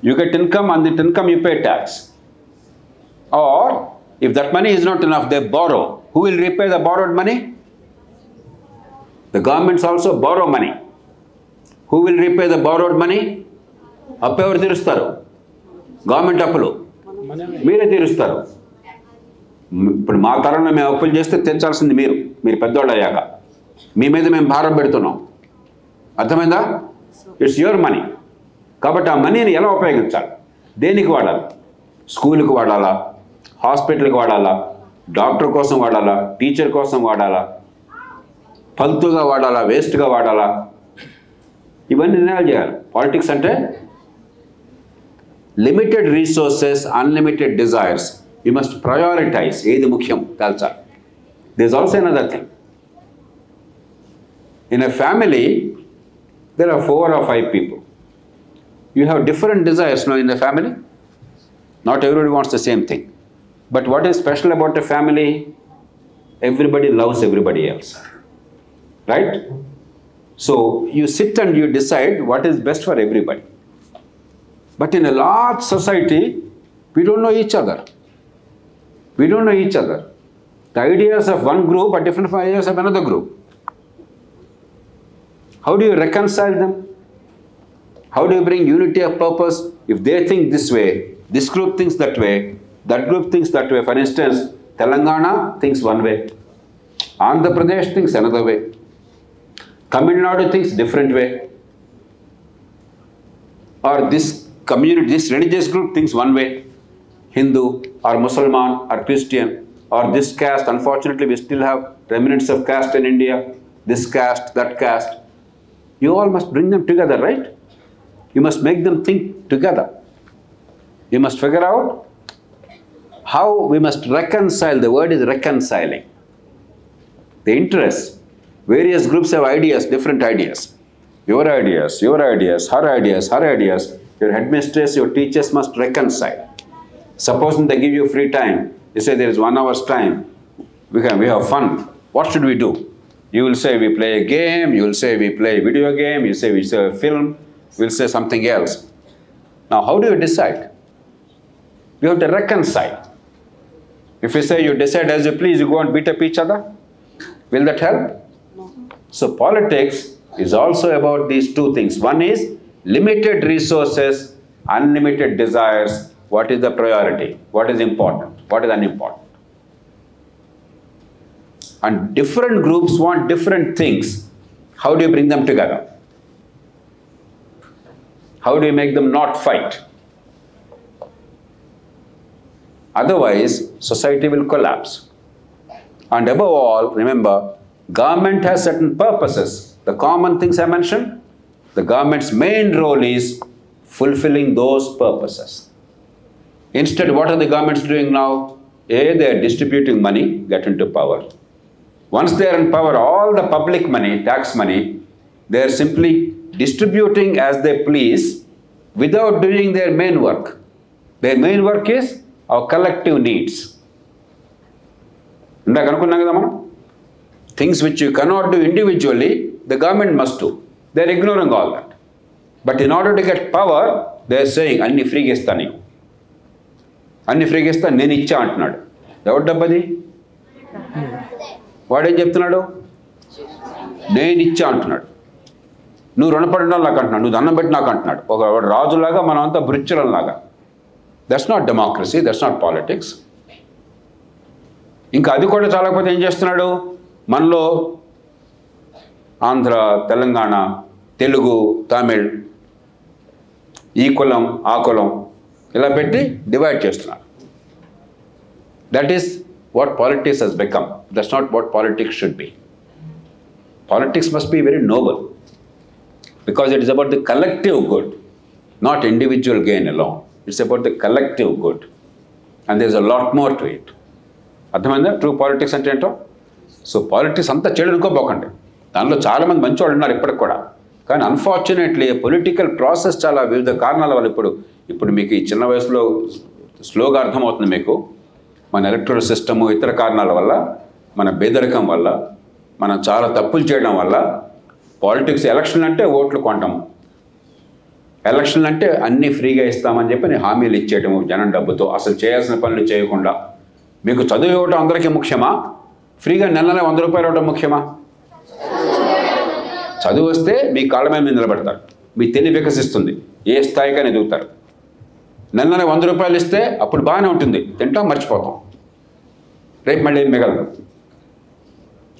You get income, and that income you pay tax. Or, if that money is not enough, they borrow. Who will repay the borrowed money? The governments also borrow money. Who will repay the borrowed money? Appevaru tirustaru. Government apulu. Meere tirustaru. Ippudu maa tarana mem apulu chesthe tirchalsindi meeru. Meeru peddolla ayyaka. Mee meeda mem bharam pedutunnam. Arthamainda? It's your money. Kabatti aa money ni ela upayoginchali? Deniki vaadali? School ku vaadala? Hospital ku vaadala? Doctor kosam vaadala? Teacher kosam vaadala? Paltuga vaadala? Waste ga vaadala? Even in Algeria, politics ante limited resources, unlimited desires. You must prioritize. There is also another thing. In a family, there are four or five people. You have different desires now in the family. Not everybody wants the same thing. But what is special about a family? Everybody loves everybody else. Right? So, you sit and you decide what is best for everybody. But in a large society, we don't know each other. We don't know each other. The ideas of one group are different from ideas of another group. How do you reconcile them? How do you bring unity of purpose? If they think this way, this group thinks that way, that group thinks that way. For instance, Telangana thinks one way. Andhra Pradesh thinks another way. Tamil Nadu thinks different way, or this community, this religious group thinks one way, Hindu or Muslim or Christian or this caste. Unfortunately, we still have remnants of caste in India, this caste, that caste. You all must bring them together, right? You must make them think together. You must figure out how we must reconcile. The word is reconciling. The interests. Various groups have ideas, different ideas. Your ideas, your ideas, her ideas, her ideas. Your headmistress, your teachers must reconcile. Supposing they give you free time. They say there is one hour's time. We can, we have fun. What should we do? You will say we play a game. You will say we play a video game. You say we see a film. We will say something else. Now, how do you decide? You have to reconcile. If you say you decide as you please, you go and beat up each other. Will that help? So, politics is also about these two things. One is limited resources, unlimited desires. What is the priority? What is important? What is unimportant? And different groups want different things. How do you bring them together? How do you make them not fight? Otherwise, society will collapse. And above all, remember, government has certain purposes. The common things I mentioned, the government's main role is fulfilling those purposes. Instead, what are the governments doing now? A, they are distributing money, get into power. Once they are in power, all the public money, tax money, they are simply distributing as they please without doing their main work. Their main work is our collective needs. Things which you cannot do individually, the government must do. They are ignoring all that. But in order to get power, they are saying, Anni freegesta niku. Anni freegesta nenicha antunnadu. Evaru dabbadi? Vaadem cheptunnadu? Nenicha antunnadu. Nuvu runapadadam laga antunnadu. Nuvu dannam pettinaku antunnadu. Oka vaadu raaju laga, manamanta britchulam laga. That's not democracy. That's not politics. Inka adi kuda chalakapothe em chestunnadu? Manlo, Andhra, Telangana, Telugu, Tamil, E column, A column, ila petti divide chestunnaru. That is what politics has become. That's not what politics should be. Politics must be very noble because it is about the collective good, not individual gain alone. It's about the collective good, and there's a lot more to it. Adhamanda, true politics ante ento? So, politics anta cheduko bokande. Danlo chaala mandi manchodu unnaru ippudiki kuda. Kaani unfortunately, a political process chaala vividha karanala valla ippudu ippudu meeku ee chinna vayasu lo slow ga artham avutundi meeku. మన electoral system ఇతర కారణాల వల్ల మన బేదరికం వల్ల మనం చాలా తప్పులు చేయడం వల్ల పాలిటిక్స్ ఎలక్షన్ అంటే ఓట్లు కొనడం ఎలక్షన్ అంటే అన్ని ఫ్రీగా ఇస్తామని చెప్పి హామీలు ఇచ్చేయటము జనం డబ్బుతో అసలు చేయాల్సిన పనులు చేయకుండా మీకు చదువు ఇవ్వడం అందరికీ ముఖ్యమా ఫ్రీగా నెల నెల వంద రూపాయలు ఇవ్వడం ముఖ్యమా చదువు వస్తే మీ కాళ్ళ మీద నిలబడతారు మీ తెలివి వికసిస్తుంది ఏ స్థాయికైనా ఎదుగుతారు నెల నెల వంద రూపాయలు ఇస్తే అప్పుడు బాగానే ఉంటుంది తింటాం మర్చిపోతాం రేపు మళ్ళీ మిగలదు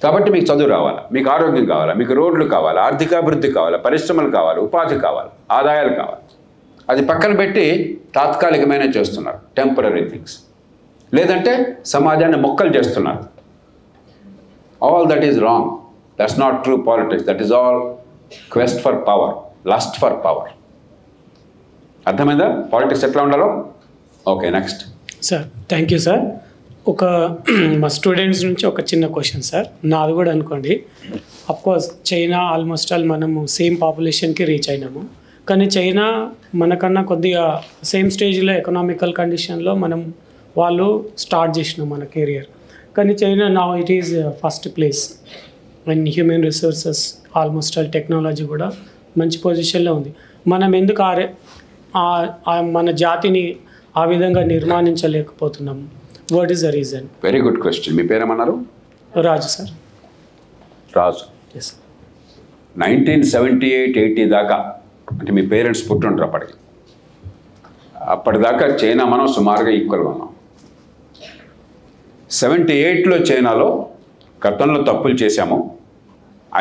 కాబట్టి మీకు చదువు రావాలి మీకు ఆరోగ్యం కావాలి మీకు రోడ్లు కావాలి ఆర్థికాభివృద్ధి కావాలి పరిశ్రమలు కావాలి ఉపాధి కావాలి ఆదాయాలు కావాలి అది పక్కన పెట్టి తాత్కాలికమైన చేస్తున్నారు టెంపరీ థింగ్స్ లేదంటే సమాజాన్ని మొక్కలు చేస్తున్నారు all that is wrong that's not true politics that is all quest for power lust for power అర్థమైందా పాలిటిక్స్ ఎట్లా ఉండాలో okay next sir thank you sir ఒక మా స్టూడెంట్స్ నుంచి ఒక చిన్న క్వశ్చన్ సార్ నాది కూడా అనుకోండి అఫ్కోర్స్ చైనా ఆల్మోస్ట్ ఆల్ మనము సేమ్ పాపులేషన్కి రీచ్ అయినాము కానీ చైనా మనకన్నా కొద్దిగా సేమ్ స్టేజ్లో ఎకనామికల్ కండిషన్లో మనం వాళ్ళు స్టార్ట్ చేసినాం మన కెరియర్ కానీ చైనా నా it is first place and human resources almost all technology కూడా మంచి పొజిషన్లో ఉంది మనం ఎందుకు ఆరే మన జాతిని ఆ విధంగా నిర్మాణించలేకపోతున్నాము what is the reason very good question మీ పేరేమన్నారు Raju sir Raju yes nineteen seventy eight eighty దాకా అంటే మీ పేరెంట్స్ పుట్టుంటారు అప్పటికి అప్పటిదాకా చైనా మనం సుమారుగా ఈక్వల్గా ఉన్నాం సెవెంటీ ఎయిట్లో చైనాలో గతంలో తప్పులు చేశాము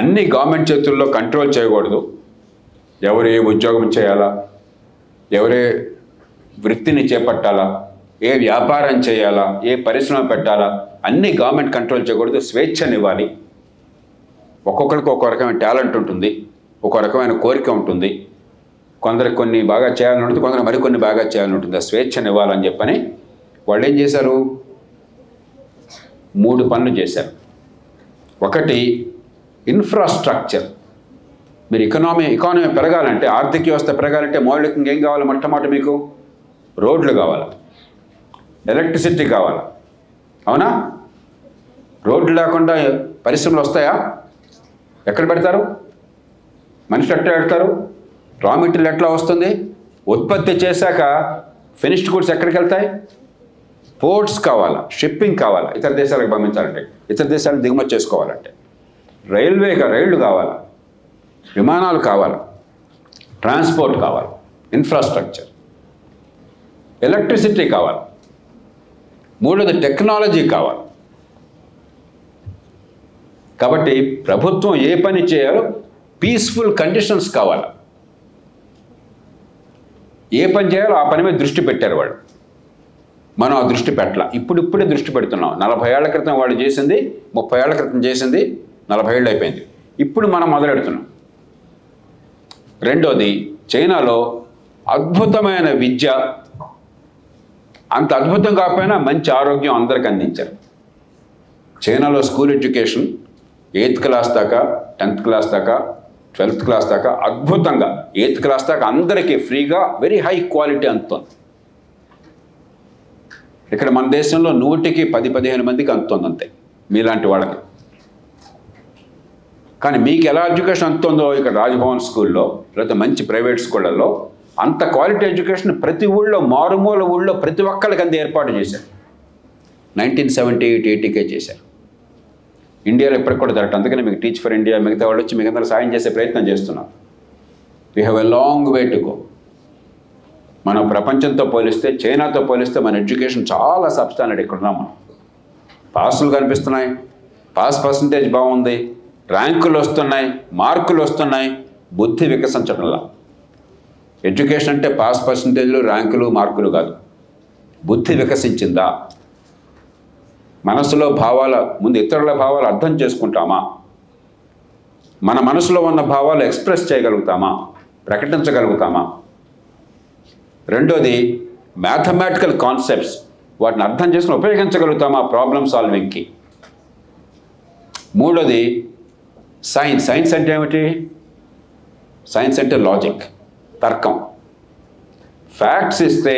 అన్ని గవర్నమెంట్ చేతుల్లో కంట్రోల్ చేయకూడదు ఎవరు ఏ ఉద్యోగం చేయాలా ఎవరే వృత్తిని చేపట్టాలా ఏ వ్యాపారం చేయాలా ఏ పరిశ్రమ పెట్టాలా అన్నీ గవర్నమెంట్ కంట్రోల్ చేయకూడదు స్వేచ్ఛనివ్వాలి ఒక్కొక్కరికి ఒక్కొక్క రకమైన టాలెంట్ ఉంటుంది ఒక్కొక్క రకమైన కోరిక ఉంటుంది కొందరికి కొన్ని బాగా చేయాలని ఉంటుంది కొందరు మరికొన్ని బాగా చేయాలని ఉంటుంది ఆ స్వేచ్ఛనివ్వాలని చెప్పని వాళ్ళు ఏం చేశారు మూడు పనులు చేశారు ఒకటి ఇన్ఫ్రాస్ట్రక్చర్ మీరు ఎకనామీ ఎకానమీ పెరగాలంటే ఆర్థిక వ్యవస్థ పెరగాలంటే మౌలికంగా ఏం కావాలి మొట్టమొదటి మీకు రోడ్లు కావాలి ఎలక్ట్రిసిటీ కావాలి అవునా రోడ్లు లేకుండా పరిశ్రమలు వస్తాయా ఎక్కడ పెడతారు మనుషులు ఎట్లా పెడతారు రా మెటీరియల్ ఎట్లా వస్తుంది ఉత్పత్తి చేశాక ఫినిష్డ్ గుడ్స్ ఎక్కడికి వెళ్తాయి పోర్ట్స్ కావాలా షిప్పింగ్ కావాలా ఇతర దేశాలకు పంపించాలంటే ఇతర దేశాలను దిగుమతి చేసుకోవాలంటే రైల్వే రైళ్లు కావాలా విమానాలు కావాలి ట్రాన్స్పోర్ట్ కావాలి ఇన్ఫ్రాస్ట్రక్చర్ ఎలక్ట్రిసిటీ కావాలి మూడోది టెక్నాలజీ కావాలి కాబట్టి ప్రభుత్వం ఏ పని చేయాలో పీస్ఫుల్ కండిషన్స్ కావాలి ఏ పని చేయాలో ఆ పని మీద దృష్టి పెట్టారు వాళ్ళు మనం ఆ దృష్టి పెట్టాల ఇప్పుడిప్పుడే దృష్టి పెడుతున్నాం నలభై ఏళ్ల క్రితం వాళ్ళు చేసింది ముప్పై ఏళ్ల క్రితం చేసింది నలభై ఏళ్ళు అయిపోయింది ఇప్పుడు మనం మొదలెడుతున్నాం రెండోది చైనాలో అద్భుతమైన విద్య అంత అద్భుతం కాకపోయినా మంచి ఆరోగ్యం అందరికి అందించారు చైనాలో స్కూల్ ఎడ్యుకేషన్ ఎయిత్ క్లాస్ దాకా టెన్త్ క్లాస్ దాకా ట్వెల్త్ క్లాస్ దాకా అద్భుతంగా ఎయిత్ క్లాస్ దాకా అందరికీ ఫ్రీగా వెరీ హై క్వాలిటీ అందుతుంది ఇక్కడ మన దేశంలో నూటికి పది పదిహేను మందికి అందుతుంది అంతే మీలాంటి వాళ్ళకి కానీ మీకు ఎలా ఎడ్యుకేషన్ అందుతుందో ఇక్కడ రాజ్భవన్ స్కూల్లో లేకపోతే మంచి ప్రైవేట్ స్కూళ్ళల్లో అంత క్వాలిటీ ఎడ్యుకేషన్ ప్రతి ఊళ్ళో మారుమూల ఊళ్ళో ప్రతి ఒక్కరికి అంత ఏర్పాటు చేశారు నైన్టీన్ సెవెంటీ ఎయిట్ ఎయిటీకే చేశారు ఇండియాలో ఇప్పటికి కూడా జరగటం అందుకని మీకు టీచ్ ఫర్ ఇండియా మిగతా వాళ్ళు వచ్చి మీకు అందరూ సాయం చేసే ప్రయత్నం చేస్తున్నారు we have a long way to go మనం ప్రపంచంతో పోలిస్తే చైనాతో పోలిస్తే మన ఎడ్యుకేషన్ చాలా సబ్ స్టాండర్డ్ ఇక్కడున్నాం మనం పాసులు కనిపిస్తున్నాయి పాస్ పర్సంటేజ్ బాగుంది ర్యాంకులు వస్తున్నాయి మార్కులు వస్తున్నాయి బుద్ధి వికసించడంలా ఎడ్యుకేషన్ అంటే పాస్ పర్సంటేజ్లు ర్యాంకులు మార్కులు కాదు బుద్ధి వికసించిందా మనసులో భావాల ముందు ఇతరుల భావాలు అర్థం చేసుకుంటామా మన మనసులో ఉన్న భావాలు ఎక్స్ప్రెస్ చేయగలుగుతామా ప్రకటించగలుగుతామా రెండోది మ్యాథమెటికల్ కాన్సెప్ట్స్ వాటిని అర్థం చేసుకుని ఉపయోగించగలుగుతామా ప్రాబ్లమ్ సాల్వింగ్కి మూడోది సైన్స్ సైన్స్ అంటే ఏమిటి సైన్స్ అంటే లాజిక్ తర్కం ఫ్యాక్ట్స్ ఇస్తే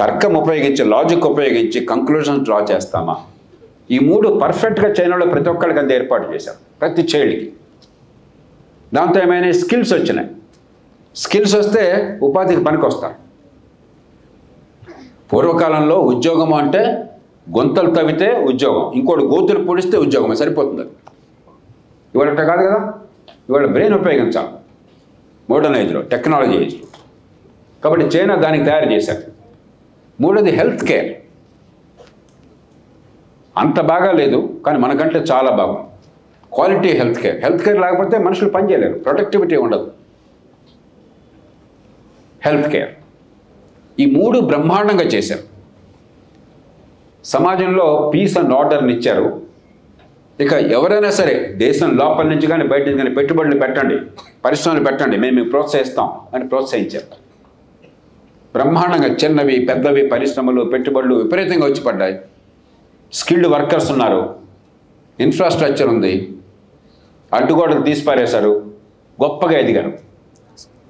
తర్కం ఉపయోగించి లాజిక్ ఉపయోగించి కంక్లూజన్స్ డ్రా చేస్తామా? ఈ మూడు పర్ఫెక్ట్గా చైనాలో ప్రతి ఒక్కరికి అంత ఏర్పాటు చేశాం ప్రతి చైల్డ్కి. దాంతో ఏమైనా స్కిల్స్ వచ్చినాయి, స్కిల్స్ వస్తే ఉపాధికి పనికి వస్తారు. పూర్వకాలంలో ఉద్యోగం అంటే గొంతలు తవ్వితే ఉద్యోగం, ఇంకోటి గోతులు పొడిస్తే ఉద్యోగం సరిపోతుంది. అది ఇవాళ కాదు కదా, ఇవాళ బ్రెయిన్ ఉపయోగించాలి మోడర్న్ ఏజ్లో, టెక్నాలజీ ఏజ్లో. కాబట్టి చైనా దానికి తయారు చేశారు. మూడోది హెల్త్ కేర్. అంత బాగా లేదు కానీ మనకంటే చాలా బాగుంది. Quality health care. Health care లేకపోతే మనుషులు పనిచేయలేరు, ప్రొడక్టివిటీ ఉండదు. హెల్త్ కేర్ ఈ మూడు బ్రహ్మాండంగా చేశారు. సమాజంలో పీస్ అండ్ ఆర్డర్ని ఇచ్చారు. ఇక ఎవరైనా సరే దేశం లోపల నుంచి కానీ బయట నుంచి కానీ పెట్టుబడులు పెట్టండి, పరిశ్రమలు పెట్టండి, మేము మీకు ప్రోత్సహిస్తాం అని ప్రోత్సహించారు. బ్రహ్మాండంగా చిన్నవి పెద్దవి పరిశ్రమలు పెట్టుబడులు విపరీతంగా వచ్చి పడ్డాయి. స్కిల్డ్ వర్కర్స్ ఉన్నారు, ఇన్ఫ్రాస్ట్రక్చర్ ఉంది, అడ్డుగోడలు తీసిపారేశారు, గొప్పగా ఎదిగారు.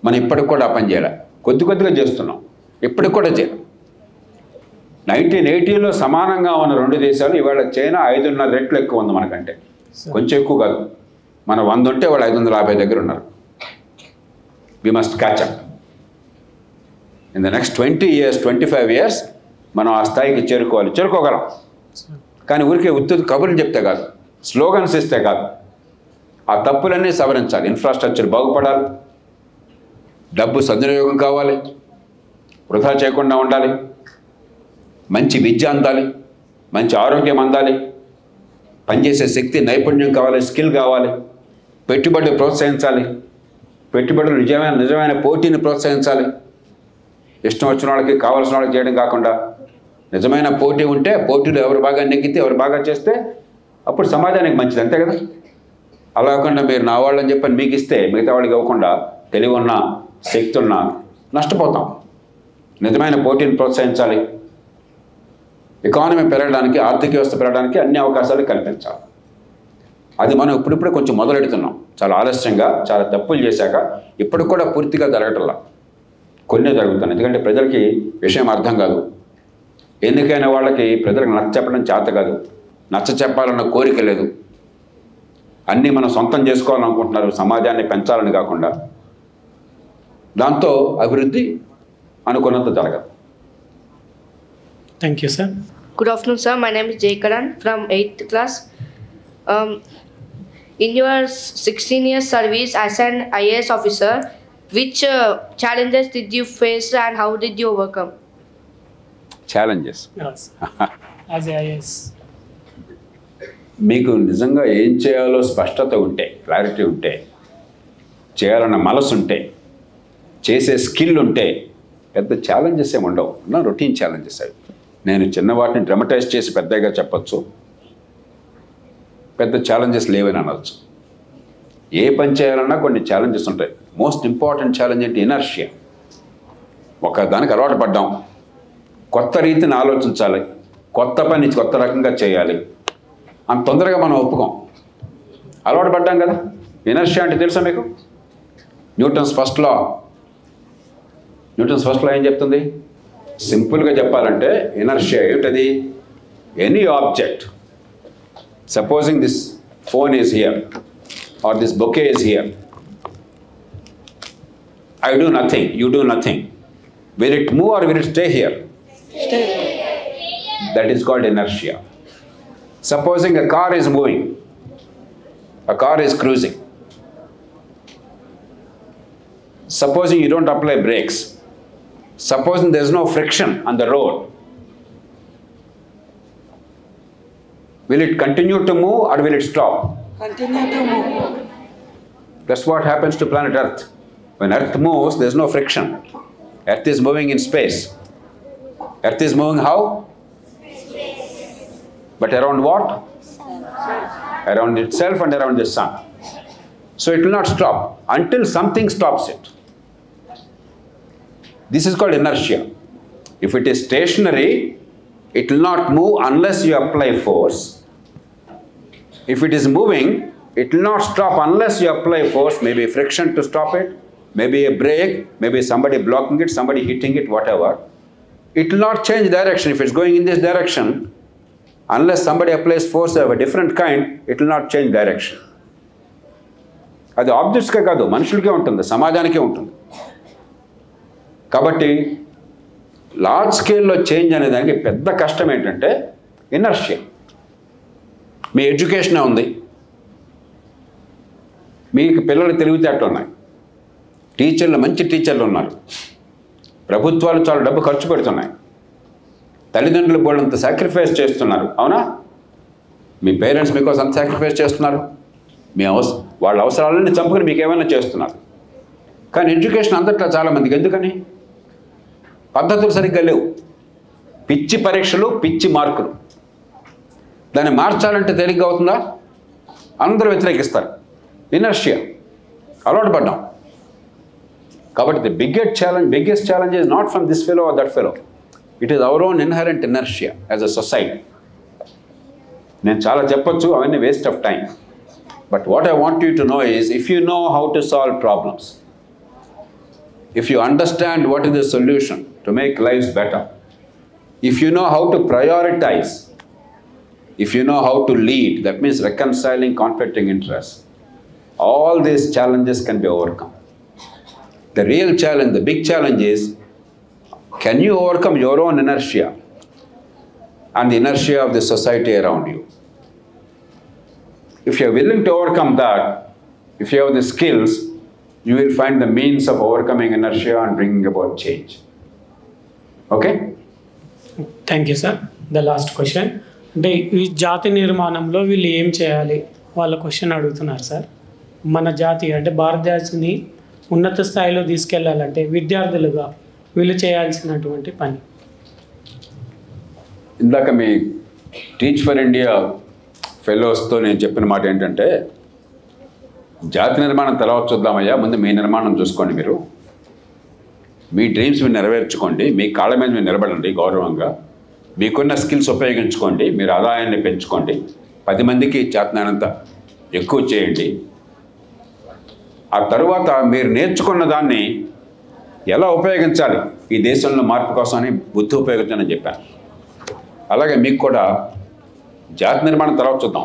మనం ఇప్పటికి కూడా ఆ పని చేయాలి, కొద్ది కొద్దిగా చేస్తున్నాం, ఇప్పటికి కూడా చేయాలి. నైన్టీన్ ఎయిటీలో సమానంగా ఉన్న రెండు దేశాలు ఇవాళ చైనా ఐదున్నర రెట్లు ఎక్కువ ఉంది మనకంటే. కొంచెం ఎక్కువ కాదు, మనం వంద ఉంటే వాళ్ళు ఐదు వందల యాభై దగ్గర ఉన్నారు. We must catch up in the next twenty years twenty five years మనం ఆ స్థాయికి చేరుకోవాలి. చేరుకోగలం, కానీ ఊరికే ఉత్తు కబుర్లు చెప్తే కాదు, స్లోగన్స్ ఇస్తే కాదు, ఆ తప్పులన్నీ సవరించాలి. ఇన్ఫ్రాస్ట్రక్చర్ బాగుపడాలి, డబ్బు సద్వినియోగం కావాలి, వృధా చేయకుండా ఉండాలి, మంచి విద్య అందాలి, మంచి ఆరోగ్యం అందాలి, పనిచేసే శక్తి నైపుణ్యం కావాలి, స్కిల్ కావాలి, పెట్టుబడులు ప్రోత్సహించాలి, పెట్టుబడులు నిజమైన నిజమైన పోటీని ప్రోత్సహించాలి. ఇష్టం వచ్చిన వాళ్ళకి కావాల్సిన వాళ్ళకి చేయడం కాకుండా నిజమైన పోటీ ఉంటే, పోటీలో ఎవరు బాగా నెగ్గితే ఎవరు బాగా చేస్తే అప్పుడు సమాజానికి మంచిది, అంతే కదా. అలా కాకుండా మీరు నా వాళ్ళని చెప్పని మీకు ఇస్తే మిగతా వాళ్ళకి ఇవ్వకుండా, తెలివి ఉన్నా శక్తి ఉన్నా నష్టపోతాం. నిజమైన పోటీని ప్రోత్సహించాలి. ఎకానమీ పెరగడానికి, ఆర్థిక వ్యవస్థ పెరగడానికి అన్ని అవకాశాలు కల్పించాలి. అది మనం ఇప్పుడిప్పుడే కొంచెం మొదలెడుతున్నాం, చాలా ఆలస్యంగా, చాలా తప్పులు చేశాక. ఇప్పుడు కూడా పూర్తిగా జరగటంలా కొన్ని జరుగుతున్నాయి, ఎందుకంటే ప్రజలకి విషయం అర్థం కాదు. ఎన్నికైన వాళ్ళకి ప్రజలకు నచ్చ చెప్పడం చేత కాదు, నచ్చ చెప్పాలన్న కోరిక లేదు. అన్నీ మనం సొంతం చేసుకోవాలనుకుంటున్నారు, సమాజాన్ని పెంచాలని కాకుండా. దాంతో అభివృద్ధి అనుకున్నంత జరగదు. Thank you, sir. Good afternoon, sir. My name is Jaykaran from eighth class. Um, in your sixteen year service as an I A S officer, which uh, challenges did you face and how did you overcome? Challenges? Yes. As an I A S. Meeku nijanga em cheyalo spashtata unte, clarity unte, cheyalana manasu unte, chese skill unte, pedda challenges em undavu. Na routine challenges ayi. నేను చిన్న వాటిని dramatise చేసి పెద్దగా చెప్పచ్చు, పెద్ద challenges లేవని అనవచ్చు. ఏ పని చేయాలన్నా కొన్ని ఛాలెంజెస్ ఉంటాయి. మోస్ట్ ఇంపార్టెంట్ ఛాలెంజ్ ఏంటి? ఇనర్షియా. ఒక దానికి అలవాటు పడ్డాం, కొత్త రీతిని ఆలోచించాలి, కొత్త పని కొత్త రకంగా చేయాలి. అంత తొందరగా మనం ఒప్పుకోం, అలవాటు పడ్డాం కదా. ఇనర్షియా అంటే తెలుసా మీకు? Newton's first law. Newton's first law ఏం చెప్తుంది? సింపుల్గా చెప్పాలంటే ఇనర్షియా ఏమిటది? Any object, supposing this phone is here or this Okay is here. I do nothing, you do nothing. Will it move or will it stay here? Stay. That is called inertia. Supposing a car is moving, a car is cruising. Supposing you don't apply brakes, supposing there is no friction on the road, will it continue to move or will it stop? Continue to move. That's what happens to planet Earth. When Earth moves, there is no friction. Earth is moving in space. Earth is moving how? Space. But around what? Sun. Around itself and around the sun. So it will not stop until something stops it. This is called inertia. If it is stationary, it will not move unless you apply force. If it is moving, it will not stop unless you apply force, maybe friction to stop it, maybe a brake, maybe somebody blocking it, somebody hitting it, whatever. it will not change direction. If it's going in this direction, unless somebody applies force of a different kind, it will not change direction. That objects ke kadu, manushyulke untundi, samajanike untundi. Kabatti, large scale lo change ane daniki pedda kashtam entante inertia. Me education undi. Meeku pillalu telivitatu unnai. Teacherlu manchi teacherlu unnaru. ప్రభుత్వాలు చాలా డబ్బు ఖర్చు పెడుతున్నాయి. తల్లిదండ్రులు బోల్డంత sacrifice చేస్తున్నారు. అవునా? మీ parents మీకోసం sacrifice చేస్తున్నారు. మీ అవస వాళ్ళ అవసరాలను చంపుకుని మీకు ఏమైనా చేస్తున్నారు. కానీ ఎడ్యుకేషన్ అంతట్లా చాలా మందికి ఎందుకని? పద్ధతులు సరిగ్గా లేవు. పిచ్చి పరీక్షలు, పిచ్చి మార్కులు. దాన్ని మార్చాలంటే తేలిగ్గా అవుతుందా? అందరూ వ్యతిరేకిస్తారు. ఇనర్షియా అలవాటు పడ్డాం. But the biggest challenge, biggest challenge is not from this fellow or that fellow. It is our own inherent inertia as a society. A waste of time. But what I want you to know is, if you know how to solve problems, if you understand what is the solution to make lives better, if you know how to prioritize, if you know how to lead, that means reconciling conflicting interests, all these challenges can be overcome. The real challenge, the big challenge is, can you overcome your own inertia and the inertia of the society around you? If you are willing to overcome that, if you have the skills, you will find the means of overcoming inertia and bringing about change. Okay? Thank you, sir. The last question. The jati nirmanamlo will aim cheyali. Valla question adugutunnaru, sir. Mana jati ante bharatdeshani ఉన్నత స్థాయిలో తీసుకెళ్లాలంటే విద్యార్థులుగా వీళ్ళు చేయాల్సినటువంటి పని. ఇందాక మీ teach for India ఫెలోస్తో నేను చెప్పిన మాట ఏంటంటే, జాతి నిర్మాణం తర్వాత చూద్దామయ్యా, ముందు మీ నిర్మాణం చూసుకోండి, మీరు మీ డ్రీమ్స్ మీరు నెరవేర్చుకోండి, మీ కాళ్ళ మీద మీరు నిలబడండి గౌరవంగా, మీకున్న స్కిల్స్ ఉపయోగించుకోండి, మీరు ఆదాయాన్ని పెంచుకోండి, పది మందికి చేతనైనంత ఎక్కువ చేయండి. ఆ తరువాత మీరు నేర్చుకున్న దాన్ని ఎలా ఉపయోగించాలి ఈ దేశంలో మార్పు కోసం అని బుద్ధి ఉపయోగించని చెప్పాను. అలాగే మీకు కూడా జాతి నిర్మాణం తర్వాత చూద్దాం,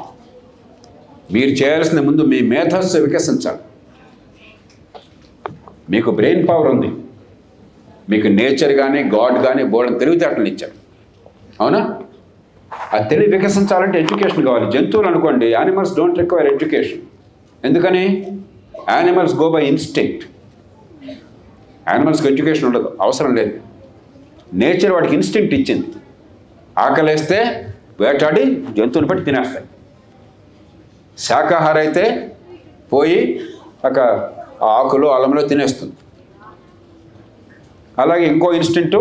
మీరు చేయాల్సిన ముందు మీ మేధస్సు వికసించాలి. మీకు బ్రెయిన్ పవర్ ఉంది, మీకు నేచర్ కానీ గాడ్ కానీ బోల్డ్ తెలివితేటలు ఇచ్చారు. అవునా? ఆ తెలివి వికసించాలంటే ఎడ్యుకేషన్ కావాలి. జంతువులు అనుకోండి, యానిమల్స్ డోంట్ రిక్వైర్ ఎడ్యుకేషన్. ఎందుకని? Animals go by instinct. Animals go education ఉండదు, అవసరం లేదు. నేచర్ వాడికి ఇన్స్టింక్ట్ ఇచ్చింది. ఆకలేస్తే వేటాడి జంతువుని పట్టి తినేస్తాయి. శాకాహార అయితే పోయి ఒక ఆకులు అలంలో తినేస్తుంది. అలాగే ఇంకో ఇన్స్టింక్ట్,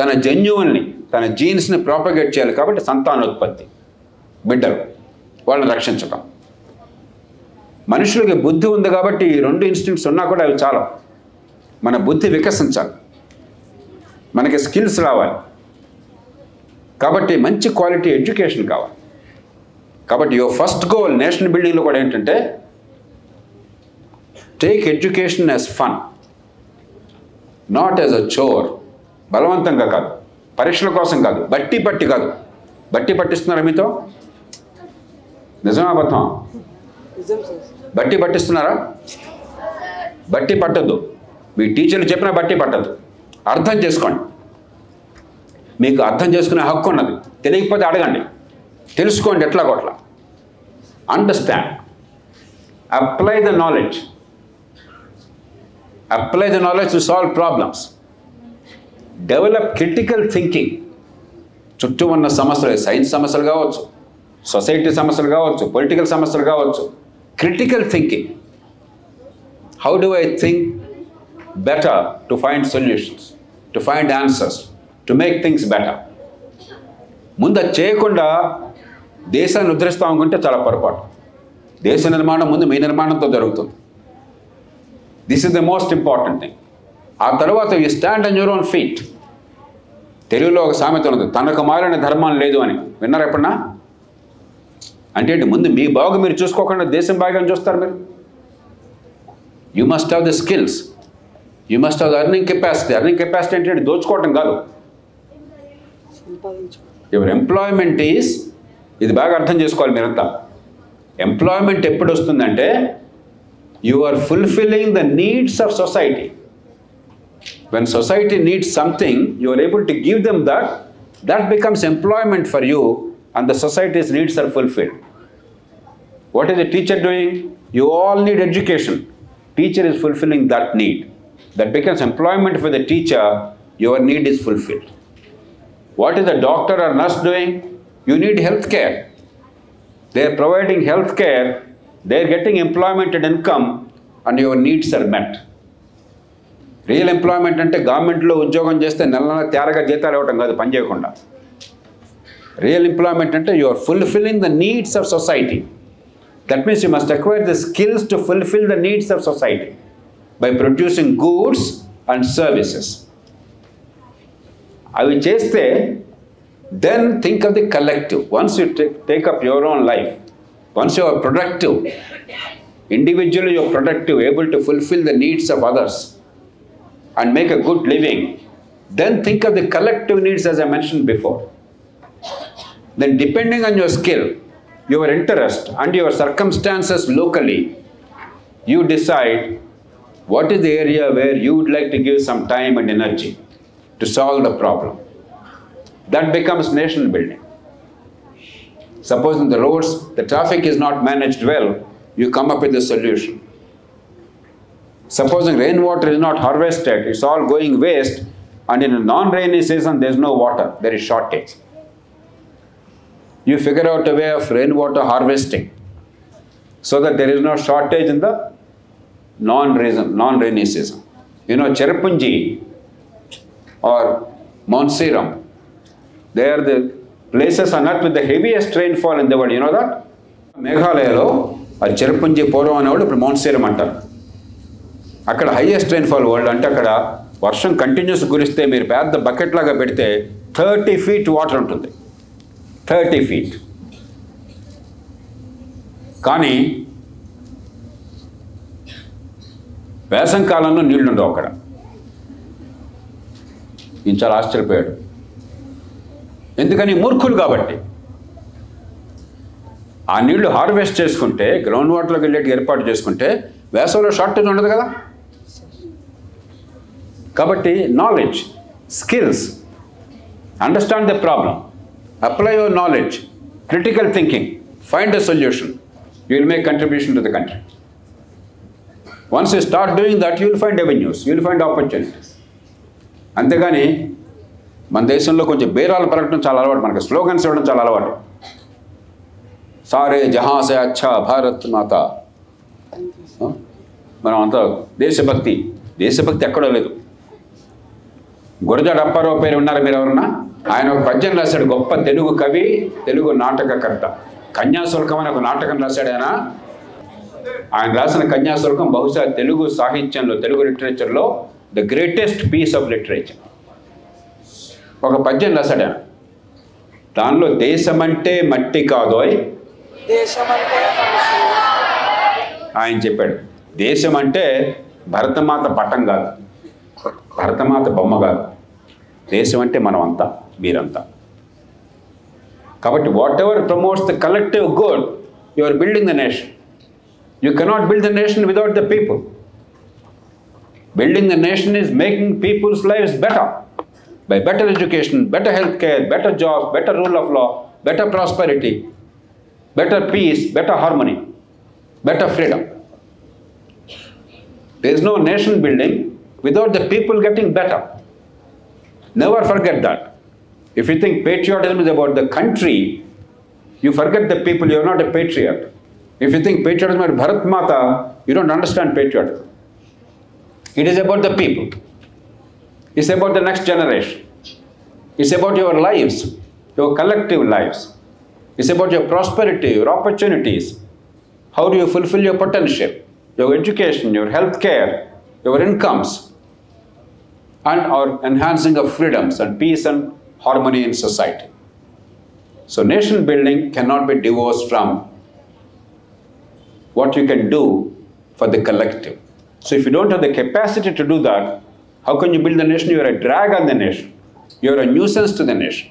తన జన్యువుల్ని తన జీన్స్ని ప్రాపగేట్ చేయాలి. కాబట్టి సంతానోత్పత్తి, బిడ్డలు, వాళ్ళని రక్షించడం. మనుషులకి బుద్ధి ఉంది కాబట్టి ఈ రెండు ఇన్స్టింక్ట్స్ ఉన్నా కూడా అవి చాలా. మన బుద్ధి వికసించాలి, మనకి స్కిల్స్ రావాలి, కాబట్టి మంచి క్వాలిటీ ఎడ్యుకేషన్ కావాలి. కాబట్టి యువర్ ఫస్ట్ గోల్ నేషన్ బిల్డింగ్లో కూడా ఏంటంటే, take education as fun, not as a chore. బలవంతంగా కాదు, పరీక్షల కోసం కాదు, బట్టి పట్టి కాదు. బట్టి పట్టిస్తున్నారా మీతో? నిజమా అబద్ధం? బట్టి పట్టిస్తున్నారా? బట్టి పట్టద్దు. మీ టీచర్లు చెప్పినా బట్టి పట్టద్దు. అర్థం చేసుకోండి, మీకు అర్థం చేసుకునే హక్కు ఉన్నది. తెలియకపోతే అడగండి, తెలుసుకోండి ఎట్లా కొట్లా. Understand, apply the knowledge, apply the knowledge to solve problems. Develop critical thinking. చుట్టూ ఉన్న సమస్యలు, సైన్స్ సమస్యలు కావచ్చు, సొసైటీ సమస్యలు కావచ్చు, పొలిటికల్ సమస్యలు కావచ్చు, critical thinking. How do I think better to find solutions, to find answers, to make things better? Munda cheyakunda deshanni udrishtam anukunte chala parapatu. Desha nirmanam mundu mee nirmanamto jarugutundi. This is the most important thing. Aa tarvata you stand on your own feet. Telugulo oka sametha undi, tanaku maalina dharmam ledu ani. Vinnara eppadna? అంటే ముందు మీ బాగు మీరు చూసుకోకుండా దేశం బాగా చూస్తారు మీరు. You must have the skills, you must have the earning capacity. Earning capacity అంటే దోచుకోవటం కాదు, Your employment is, this is the employment is you are fulfilling the needs of society. When society needs something, you are able to give them that, that becomes employment for you and the society's needs are fulfilled. What is a teacher doing? You all need education. Teacher is fulfilling that need. That becomes employment for the teacher, your need is fulfilled. What is a doctor or nurse doing? You need health care. They are providing health care, they are getting employment and income and your needs are met. Real employment ante government lo udjogam chesthe nellana tyaraga jeetalu avadam kaadu pani cheyakunda. Real employment ante you are fulfilling the needs of society. That means you must acquire the skills to fulfill the needs of society by producing goods and services. Avi chesthe, then think of the collective. Once you take up your own life, once you are productive, individually you are productive, able to fulfill the needs of others and make a good living, then think of the collective needs as I mentioned before. Then depending on your skill, your interest and your circumstances locally, you decide what is the area where you would like to give some time and energy to solve the problem. That becomes national building. Suppose in the roads, the traffic is not managed well, you come up with a solution. Supposing rainwater is not harvested, it's all going waste, and in a non-rainy season, there's no water, there is shortage. You figure out a way of rainwater harvesting so that there is no shortage in the non-rainy season. You know, Cherrapunji or Mansiram, they are the places on earth with the heaviest rainfall in the world. You know that? Meghalayalo, Cherrapunji Poravanavudu, ippudu Mansiram antaru. Akkada highest rainfall world ante akkada varsham continuous guriste meer pedda bucket laga pedte thirty feet water untundi. thirty feet. Kani vesam kalanlo neellu undu akkada. Incha ఆశ్చర్యపోయాడు. ఎందుకని మూర్ఖులు కాబట్టి. ఆ నీళ్లు harvest చేసుకుంటే ground water లోకి వెళ్ళేట్టు ఏర్పాటు చేసుకుంటే వేసవిలో షార్టేజ్ ఉండదు కదా. కాబట్టి knowledge, skills, understand the problem, apply your knowledge, critical thinking, find a solution, you will make contribution to the country. Once you start doing that you will find avenues, you will find opportunities. అంతేగాని మన దేశంలో కొంచెం బేరాలు పలకడం చాలా అలవాటు, మనకు slogans ఇవ్వడం చాలా అలవాటు. సారే జహాసే అచ్చా భారత్ మాత, మనం అంతా దేశభక్తి, దేశభక్తి ఎక్కడో లేదు. గురజాడ అప్పారావు పేరు ఉన్నారు మీరు ఎవరన్నా? ఆయన ఒక పద్యం రాశాడు, గొప్ప తెలుగు కవి, తెలుగు నాటకకర్త. కన్యాశుల్కం అని ఒక నాటకం రాశాడు ఆయన. ఆయన రాసిన కన్యాశుల్కం బహుశా తెలుగు సాహిత్యంలో, తెలుగు లిటరేచర్లో the greatest piece of literature. ఒక పద్యం రాశాడు ఆయన, దానిలో దేశమంటే మట్టి కాదోయ్, ఆయన చెప్పాడు దేశం అంటే భరతమాత పటం కాదు, భరతమాత బొమ్మ కాదు, దేశం అంటే మనం అంతా, మీరంతా. కాబట్టి whatever promotes the collective good, you are building the nation. You cannot build the nation without the people. Building the nation is making people's lifes better by better education, better health care, better jobs, better rule of law, better prosperity, better peace, better harmony, better freedom. There is no nation building without the people getting better. Never forget that. If you think patriotism is about the country, you forget the people, you are not a patriot. If you think patriotism is about Bharat Mata, you don't understand patriotism. It is about the people. It's about the next generation. It's about your lives, your collective lives. It's about your prosperity, your opportunities. How do you fulfill your potential, your education, your health care, your incomes, and our enhancing of freedoms and peace and harmony in society. So nation building cannot be divorced from what you can do for the collective. So if you don't have the capacity to do that, how can you build the nation? You are a drag on the nation. You are a nuisance to the nation.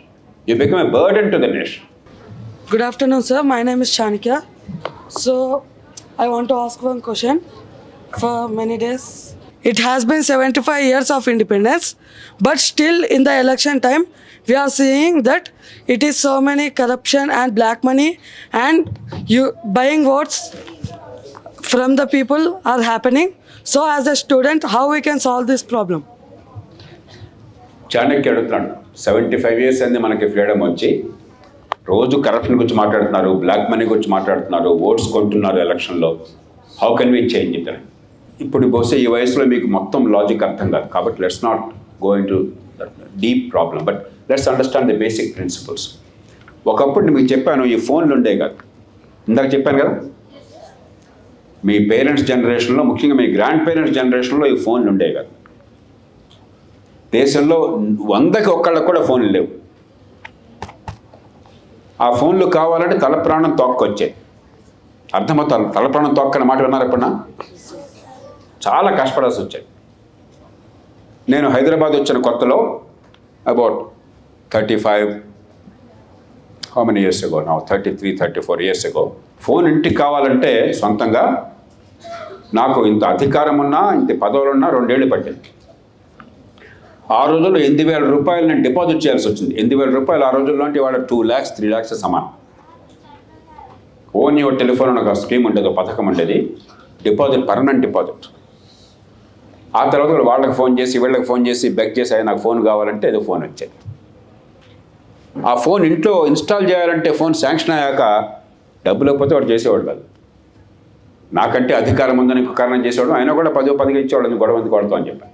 You become a burden to the nation. Good afternoon, sir. My name is Chanikya. So, I want to ask one question. For many days, it has been seventy-five years of independence, but still in the election time, we are seeing that it is so many corruption and black money and you buying votes from the people are happening. So, as a student, how we can solve this problem? Chanakya, seventy-five years and the freedom of Roju corruption kuch maatladutunnaru, black money kuch maatladutunnaru, votes kontunnaru election lo. How can we change it? Ippudu bose ee vayasulo meeku mottham logic artham kaadu kabatti let's not go into that deep problem, but let's understand the basic principles. Okappudu meeku cheppanu ee phone lu unde kaadu. Indaka cheppanu kada mee parents generation lo, mukyanga mee grand parents generation lo ee phone lu unde kaadu. Deshamlo one hundred ki okkallu kuda phone levu. Our phone look out at Talapran and Tokkoche. Arthamatal, Talapran and Tokkanamatana Chala Kaspara Suche. Neno Hyderabad Chenakotalo about thirty-five, how many years ago now? thirty-three, thirty-four years ago. Phone inti kavalante, Santanga Nako in the Adhikaramana, in the Padorana, Rondeli Patel. Arozolo Individual Rupal and deposit chairs. Individual Rupal Arozolo, you are two lakhs, three lakhs a summer. Own your telephone on a scheme under the Pathakamandari, deposit permanent deposit. After all, Walla phone Jesse, Walla phone Jesse, Beck Jesse, and a phone government, the phone check. A phone into install Jair and telephone sanction Ayaka, double up or Jesse Oldwell. Nakati Adhikaramandan Karna Jesse, I know what a Padopathic child and got on the Gorgon Japan.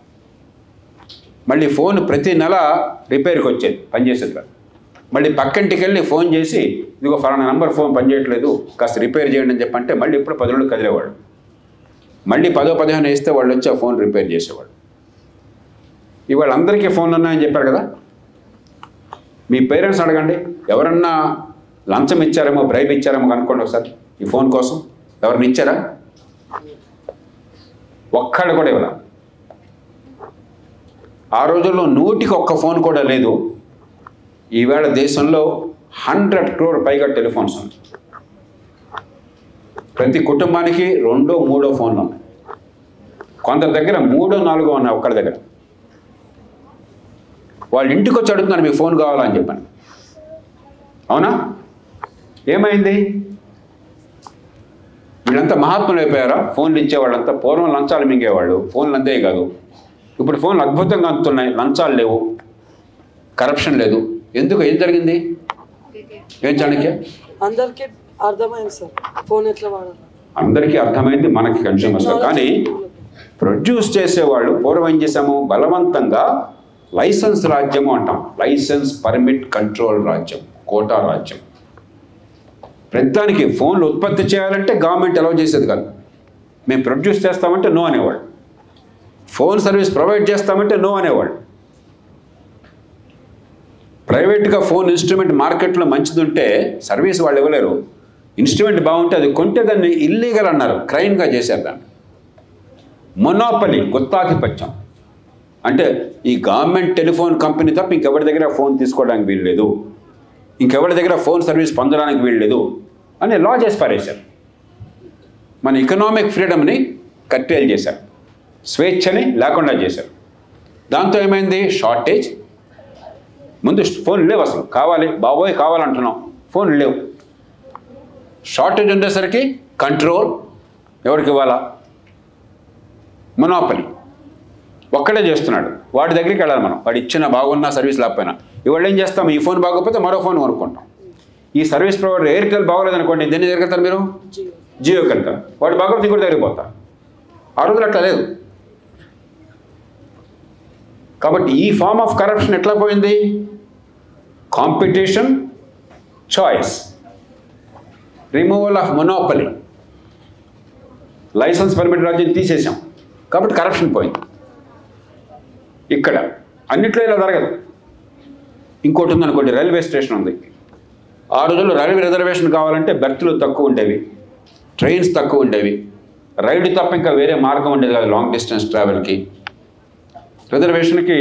Malli phone prati nala repair kochchedi panjesedra malli pakkanti kelli phone chesi idigo farana number phone panjeyaledu kas repair cheyandi ani cheppante malli ippudu ten roju kadilevadu malli ten fifteen isthe vallu vachi aa phone repair chesevadu ivalu andariki phone unna ani chepparu kada mee parents adagandi evaranna lancham icharemo bribe icharemo kanukondi okasari ee phone kosam evarni ichara okkadu kuda ivala ఆ రోజుల్లో నూటికి ఒక్క phone కూడా లేదు ఈవేళ దేశంలో one hundred crore పైగా telephones ఉన్నాయి ప్రతి కుటుంబానికి రెండో మూడో ఫోన్లు ఉన్నాయి కొందరి దగ్గర మూడో నాలుగో ఉన్నాయి ఒక్కడి దగ్గర వాళ్ళ ఇంటికి వచ్చి అడుగుతున్నారు మీ ఫోన్ కావాలని చెప్పాను అవునా ఏమైంది వీళ్ళంతా మహాత్ములు అయిపోయారా ఫోన్లు ఇచ్చేవాళ్ళంతా పూర్వం లంచాలు మింగేవాళ్ళు ఫోన్లు అందే కాదు ఇప్పుడు ఫోన్ అద్భుతంగా అందుతున్నాయి లంచాలు లేవు కరప్షన్ లేదు ఎందుకు ఏం జరిగింది ఏం చాణక్య అందరికీ అర్థమైంది సార్ ఫోన్ ఎట్లా వాడాలి అందరికీ అర్థమైంది మనకి కన్స్యూమర్స్ కానీ ప్రొడ్యూస్ చేసేవాళ్ళు పూర్వం ఏం చేశాము బలవంతంగా లైసెన్స్ రాజ్యం అంటాం లైసెన్స్ పర్మిట్ కంట్రోల్ రాజ్యం కోటా రాజ్యం ప్రతిదానికి ఫోన్లు ఉత్పత్తి చేయాలంటే గవర్నమెంట్ అలౌ చేసేది కాదు మేము ప్రొడ్యూస్ చేస్తామంటే నో అనేవాళ్ళు phone service provide chestamante no anevaru private ga phone instrument market lo manchidi unte service vallu evaleru instrument baagunte adi konte danni illegal annaru crime ga chesaru danni monopoly guttaakipacham ante ee government telephone company tappa inkevadi daggara phone teeskovadaniki veelu ledu inkevadi daggara phone service pondadaniki veelu ledu ane law chesi paresaru mana economic freedom ni curtail chesaru స్వేచ్ఛని లేకుండా చేశారు దాంతో ఏమైంది shortage ముందు phone లేవు అసలు కావాలి బాబోయ్ కావాలంటున్నాం ఫోన్ లేవు షార్టేజ్ ఉండేసరికి కంట్రోల్ ఎవరికి ఇవ్వాలా మొనోపలి ఒక్కడే చేస్తున్నాడు వాడి దగ్గరికి వెళ్ళాలి మనం వాడు ఇచ్చిన బాగున్నా సర్వీస్ లేకపోయినా ఇవాళ ఏం చేస్తాం ఈ ఫోన్ బాగోకపోతే మరో ఫోన్ కొనుక్కుంటాం ఈ సర్వీస్ ప్రొవైడర్ ఎయిర్టెల్ బాగోలేదు అనుకోండి దేన్ని దగ్గరతారు మీరు జియో కడతారు వాడు బాగోకపోతే ఇంకోటి దగ్గరికి పోతారు ఆ రోజులు అట్లా లేదు కాబట్టి ఈ ఫార్మ్ ఆఫ్ కరప్షన్ ఎట్లా పోయింది competition choice removal of monopoly licence permit రాజ్యం తీసేసాం కాబట్టి కరప్షన్ పోయింది ఇక్కడ అన్నిట్లో ఇలా జరగదు ఇంకోటి ఉంది అనుకోండి రైల్వే స్టేషన్ ఉంది ఆ రోజుల్లో రైల్వే రిజర్వేషన్ కావాలంటే బెర్తులు తక్కువ ఉండేవి ట్రైన్స్ తక్కువ ఉండేవి రైడ్ తప్ప ఇంకా వేరే మార్గం ఉండేది కాదు లాంగ్ డిస్టెన్స్ ట్రావెల్కి రిజర్వేషన్కి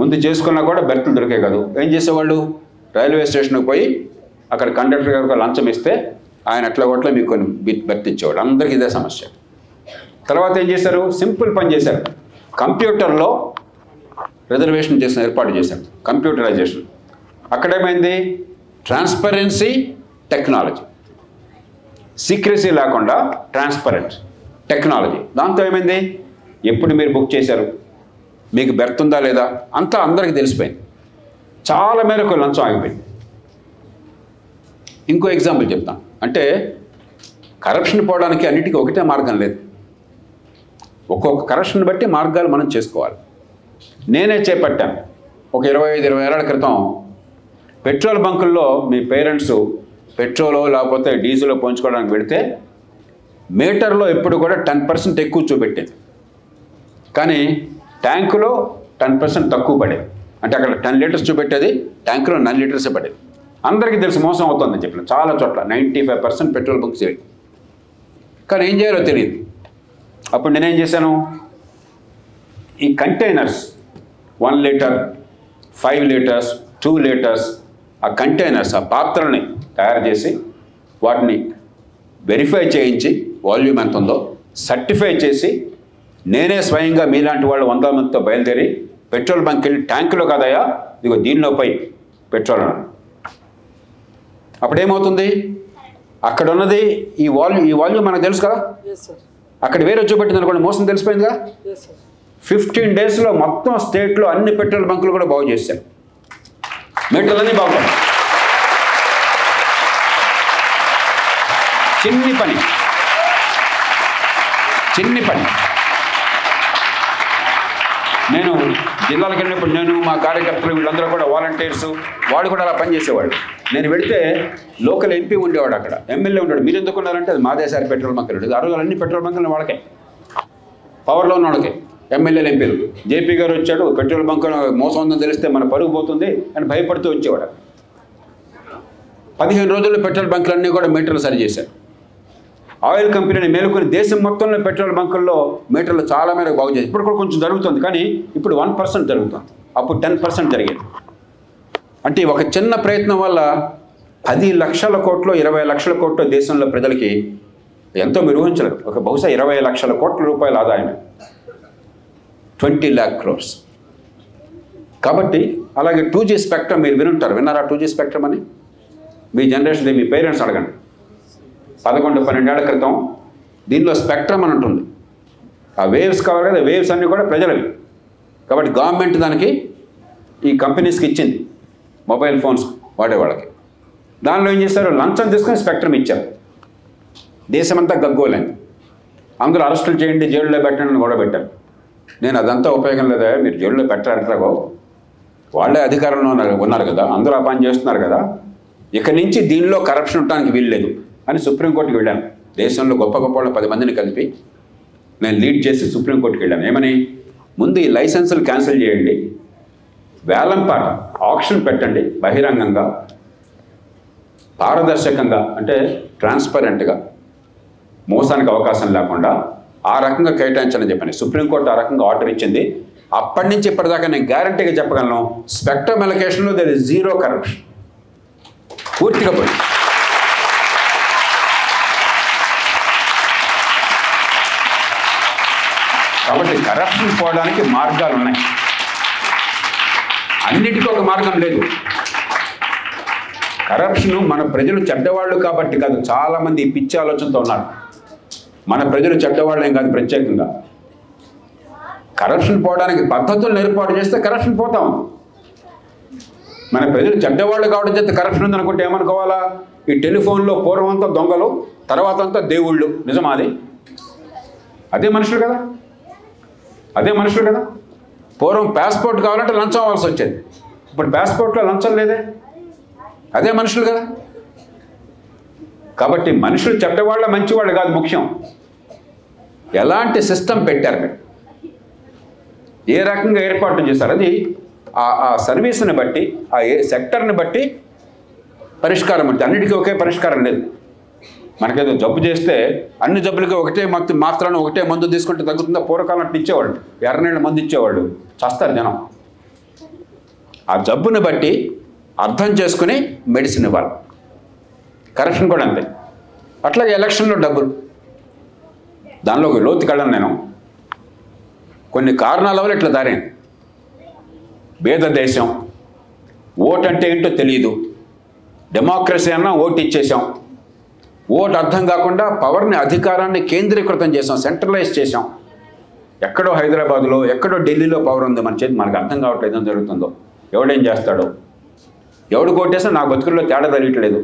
ముందు చేసుకున్నా కూడా బెర్తులు దొరికే కాదు ఏం చేసేవాళ్ళు railway station poyi akkada conductor garu lancham iste ayana atla gotla meeku bit bartichevaru andariki ide samasya tarvata em chesaru simple pan chesaru computer lo reservation chesina erpadu chesaru computerization akkade emaindi transparency technology secrecy lakunda transparent technology dantho emaindi eppudu meer book chesaru meeku berth unda leda anta andariki telisipindi చాలా మేరకు లంచం ఆగిపోయింది. ఇంకో example చెప్తాను. అంటే corruption పోవడానికి అన్నిటికీ ఒకటే మార్గం లేదు. ఒక్కొక్క కరప్షన్ బట్టి మార్గాలు మనం చేసుకోవాలి. నేనే చేపట్టాను. ఒక ఇరవై ఐదు ఇరవై ఏళ్ళ క్రితం పెట్రోల్ బంకుల్లో మీ పేరెంట్స్ పెట్రోల్ లేకపోతే డీజిల్ పోయించుకోవడానికి పెడితే మీటర్లో ఎప్పుడు కూడా టెన్ పర్సెంట్ ఎక్కువ చూపెట్టేది, కానీ ట్యాంకులో టెన్ పర్సెంట్ తక్కువ పడేది. అంటే అక్కడ టెన్ లీటర్స్ చూపెట్టేది, ట్యాంకులో నైన్ లీటర్స్ పడేది. అందరికీ తెలిసి మోసం అవుతుందని చెప్పిన చాలా చోట్ల ninety five percent petrol bunks చేయడం, కానీ ఏం చేయాలో తెలియదు. అప్పుడు నేనేం చేశాను, ఈ containers one litre five litres two litres ఆ కంటైనర్స్ ఆ పాత్రల్ని తయారు చేసి వాటిని వెరిఫై చేయించి వాల్యూమ్ ఎంత ఉందో సర్టిఫై చేసి నేనే స్వయంగా మీలాంటి వాళ్ళు వందల మందితో బయలుదేరి పెట్రోల్ బంక్ వెళ్ళి ట్యాంకులో కాదయా ఇదిగో దీనిలోపై పెట్రోల్ అన్నాడు. అప్పుడేమవుతుంది, అక్కడ ఉన్నది ఈ వాల్యూ ఈ వాల్యూమ్ మనకు తెలుసు కదా, అక్కడ వేరే చూపెట్టింది అనుకోండి మోసం తెలిసిపోయిందిగా. ఫిఫ్టీన్ డేస్లో మొత్తం స్టేట్లో అన్ని పెట్రోల్ బంకులు కూడా బాగు చేశారు, మీటర్లన్నీ బాగుంటాయి. చిన్ని పని చిన్ని పని నేను జిల్లాలకు వెళ్ళినప్పుడు నేను మా కార్యకర్తలు వీళ్ళందరూ కూడా వాలంటీర్స్ వాడు కూడా అలా పనిచేసేవాడు. నేను వెళితే లోకల్ ఎంపీ ఉండేవాడు, అక్కడ ఎమ్మెల్యే ఉండేవాడు. మీరు ఎందుకున్నారంటే అది మాదేశారి పెట్రోల్ బంకులు, ఆ రోజు అన్ని పెట్రోల్ బంకులను వాళ్ళకే, పవర్లో ఉన్న వాళ్ళకే, ఎమ్మెల్యేలు ఎంపీలు. జేపీ గారు వచ్చాడు, పెట్రోల్ బంకు మోసం ఉందని తెలిస్తే మన పరుగు పోతుంది అని భయపడుతూ వచ్చేవాడు. పదిహేను రోజుల్లో పెట్రోల్ బంకులన్నీ కూడా మీటర్లు సరిచేశారు. ఆయిల్ కంపెనీని మేలుకొని దేశం మొత్తంలో పెట్రోల్ బంకుల్లో మీటర్లు చాలా మేరకు బాగు చేసి ఇప్పుడు కూడా కొంచెం జరుగుతుంది, కానీ ఇప్పుడు వన్ పర్సెంట్ జరుగుతుంది, అప్పుడు టెన్ పర్సెంట్ జరిగేది. అంటే ఒక చిన్న ప్రయత్నం వల్ల పది లక్షల కోట్లు ఇరవై లక్షల కోట్లు దేశంలో ప్రజలకి ఎంతో మీరు ఊహించలేరు. ఒక బహుశా ఇరవై లక్షల కోట్ల రూపాయల ఆదాయం, ట్వంటీ ల్యాక్ క్రోర్స్. కాబట్టి అలాగే టూ జీ స్పెక్ట్రమ్ మీరు వినుంటారు, విన్నారా టూ జీ స్పెక్ట్రమ్ అని? మీ జనరేషన్ మీ పేరెంట్స్ అడగండి. పదకొండు పన్నెండేళ్ల క్రితం దీనిలో స్పెక్ట్రమ్ అని ఉంటుంది. ఆ వేవ్స్ కావాలి కదా, వేవ్స్ అన్నీ కూడా ప్రజలవి. కాబట్టి గవర్నమెంట్ దానికి ఈ కంపెనీస్కి ఇచ్చింది, మొబైల్ ఫోన్స్ వాడేవాళ్ళకి. దానిలో ఏం చేశారు, లంచం తీసుకుని స్పెక్ట్రమ్ ఇచ్చారు. దేశమంతా గగ్గోలైంది, అందరూ అరెస్టులు చేయండి జైల్లో పెట్టండి అని కూడా పెట్టారు. నేను అదంతా ఉపయోగం లేదా, మీరు జైల్లో పెట్టారంటారా బాబు, వాళ్ళే అధికారంలో ఉన్నారు ఉన్నారు కదా, అందరూ ఆ పని చేస్తున్నారు కదా, ఇక నుంచి దీనిలో కరప్షన్ ఉండడానికి వీల్లేదు అని సుప్రీంకోర్టుకి వెళ్ళాను. దేశంలో గొప్ప గొప్ప వాళ్ళు పది మందిని కలిపి నేను లీడ్ చేసి సుప్రీంకోర్టుకి వెళ్ళాను. ఏమని, ముందు ఈ లైసెన్సులు క్యాన్సిల్ చేయండి, వేలంపాట ఆక్షన్ పెట్టండి, బహిరంగంగా పారదర్శకంగా, అంటే ట్రాన్స్పరెంట్గా, మోసానికి అవకాశం లేకుండా ఆ రకంగా కేటాయించాలని చెప్పాను. సుప్రీంకోర్టు ఆ రకంగా ఆర్డర్ ఇచ్చింది. అప్పటి నుంచి ఇప్పటిదాకా నేను గ్యారంటీగా చెప్పగలను, స్పెక్ట్రమ్ అలొకేషన్లో దేర్ ఇస్ జీరో కరప్షన్, పూర్తిగా పోయింది. కాబట్టి కరప్షన్ పోవడానికి మార్గాలు ఉన్నాయి, అన్నిటికీ ఒక మార్గం లేదు. కరప్షన్ మన ప్రజలు చెడ్డవాళ్ళు కాబట్టి కాదు, చాలామంది పిచ్చి ఆలోచనతో ఉన్నారు. మన ప్రజలు చెడ్డవాళ్ళేం కాదు, ప్రత్యేకంగా కరప్షన్ పోవడానికి పద్ధతులు ఏర్పాటు చేస్తే కరప్షన్ పోతాం. మన ప్రజలు చెడ్డవాళ్ళు కావడం చేస్తే కరప్షన్ ఉంది అనుకుంటే ఏమనుకోవాలా, ఈ టెలిఫోన్లో పూర్వంతా దొంగలు, తర్వాత అంతా దేవుళ్ళు. నిజమాది, అదే మనుషులు కదా, అదే మనుషులు కదా. పూర్వం పాస్పోర్ట్ కావాలంటే లంచం అవ్వాల్సి వచ్చేది, ఇప్పుడు పాస్పోర్ట్లో లంచం లేదే, అదే మనుషులు కదా. కాబట్టి మనుషులు చెడ్డవాళ్ళ మంచివాళ్ళు కాదు ముఖ్యం, ఎలాంటి సిస్టమ్ పెట్టారు మీరు, ఏ రకంగా ఏర్పాటు చేశారు, అది ఆ సర్వీస్ని బట్టి ఆ ఏ సెక్టర్ని బట్టి పరిష్కారం ఉంటుంది. అన్నిటికీ ఒకే పరిష్కారం లేదు. మనకేదో జబ్బు చేస్తే అన్ని జబ్బులకి ఒకటే మొత్తం మాత్రాన ఒకటే మందు తీసుకుంటే తగ్గుతుందా? పూర్వకాలం అట్లా ఇచ్చేవాళ్ళు, ఎర్రనీళ్ళ మందు ఇచ్చేవాళ్ళు, చస్తారు జనం. ఆ జబ్బుని బట్టి ఆ అర్థం చేసుకొని మెడిసిన్ ఇవ్వాలి. కరప్షన్ కూడా అంతే. అట్లాగే ఎలక్షన్లో డబ్బులు, దానిలోకి లోతు కళ్ళను నేను. కొన్ని కారణాల వల్ల ఇట్లా దారింది. భేద దేశం, ఓటు అంటే ఏంటో తెలియదు, డెమోక్రసీ అన్నా ఓటు ఇచ్చేసాం, ఓటు అర్థం కాకుండా పవర్ని, అధికారాన్ని కేంద్రీకృతం చేసాం, సెంట్రలైజ్ చేసాం. ఎక్కడో హైదరాబాద్లో, ఎక్కడో ఢిల్లీలో పవర్ ఉంది మన చేతి, మనకు అర్థం కావట్లేదు ఏం జరుగుతుందో, ఎవడేం చేస్తాడో, ఎవడు కోటేసినా నా బతుకుల్లో తేడా తెలియట్లేదు,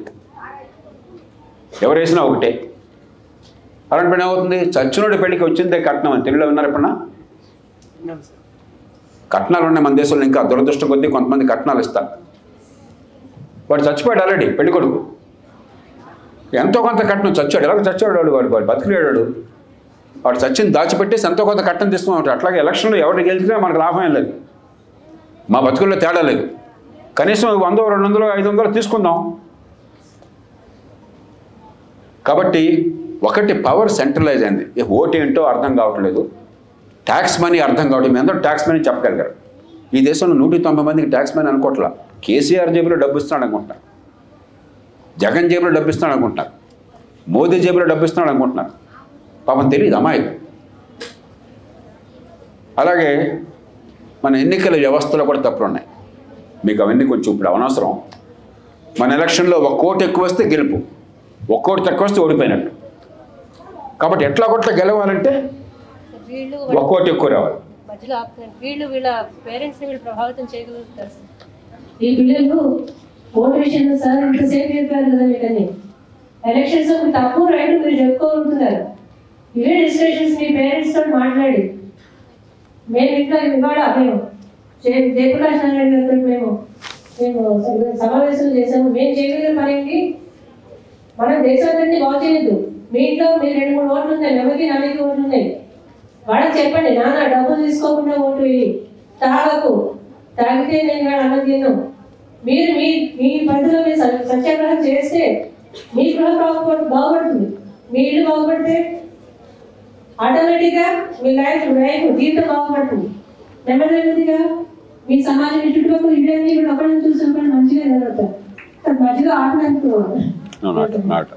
ఎవరు వేసినా ఒకటే. అలాంటి పని ఏమవుతుంది? చచ్చినోడి పెళ్లికి వచ్చిందే కట్నం అని తెలుగులో ఉన్నారు. ఎప్పుడన్నా కట్నాలు ఉన్నాయి మన దేశంలో, ఇంకా దురదృష్టం కొద్దీ కొంతమంది కట్నాలు ఇస్తారు. వాడు చచ్చిపోయాడు ఆల్రెడీ, పెళ్లి కొడుకు ఎంతో కొంత కట్నం, చచ్చాడు. ఎలాగో చచ్చాడు వాడు, వాడు వాడు బతికిలేడాడు. వాడు చచ్చింది దాచిపెట్టేసి ఎంతో కొంత కట్నం తీసుకున్నాడు. అట్లాగే ఎలక్షన్లో ఎవరికి గెలిచినా మనకు లాభం ఏం లేదు, మా బతుకుల్లో తేడా లేదు. కనీసం వందో రెండు వందలు ఐదు వందలు తీసుకుందాం. కాబట్టి ఒకటి, పవర్ సెంట్రలైజ్ అయింది, ఓటు ఏంటో అర్థం కావట్లేదు, ట్యాక్స్ మనీ అర్థం కావట్లేదు. మీ అందరూ ట్యాక్స్ మనీ చెప్పగలిగారు. ఈ దేశంలో నూటి తొంభై మందికి ట్యాక్స్ మనీ అనుకోవట్లా. కేసీఆర్ జేబులో డబ్బు ఇస్తున్నాడు అనుకుంటున్నారు, జగన్ జేబులో డబ్బు ఇస్తున్నాడు అనుకుంటున్నారు, మోదీ జేబులో డబ్బు ఇస్తున్నాడు అనుకుంటున్నారు. పాపం తెలియదు అమాయకు. అలాగే మన ఎన్నికల వ్యవస్థలో కూడా తప్పులు ఉన్నాయి. మీకు అవన్నీ కొంచెం ఇప్పుడు అనవసరం. మన ఎలక్షన్లో ఒక కోటి ఎక్కువ వస్తే గెలుపు, ఒక కోటి తక్కువ వస్తే ఓడిపోయినట్టు. కాబట్టి ఎట్లా కొట్లా గెలవాలంటే ఒక కోటి ఎక్కువ రావాలి. ఇవే డిస్కషన్స్ మీ పేరెంట్స్తో మాట్లాడి మేము ఇంకా ఇవాళ మేము జయప్రకాష్ నారాయణ గారితో మేము మేము సమావేశం చేసాము. మేము చేయగలిగిన పని, మనం దేశాన్ని బాగు చేయొద్దు. మీ ఇంట్లో మీరు రెండు మూడు ఓట్లు ఉన్నాయి, ఎవరికి నాలుగు ఓట్లు ఉన్నాయి, వాళ్ళకి చెప్పండి, నాన్న డబ్బులు తీసుకోకుండా ఓటు ఇవి తాగకు, తాగితే నేను ఇవాళ అన్నం తిన్నాం. మీరు మీ మీ పరిధిలో మీరు సత్యాగ్రహం చేస్తే మీ గృహ బాగుపడుతుంది, మీ ఇల్లు బాగుపడితే ఆటోమేటిక్గా మీ లైఫ్ లైఫ్ దీంతో బాగుపడుతుంది. నెమ్మదిగా మీ సమాజం చుట్టుపక్కల ఇవన్నీ కూడా ఒకరి చూసిన కూడా మంచిగా జరుగుతారు. మధ్యలో ఆటలాడుకోవాలి. నాకు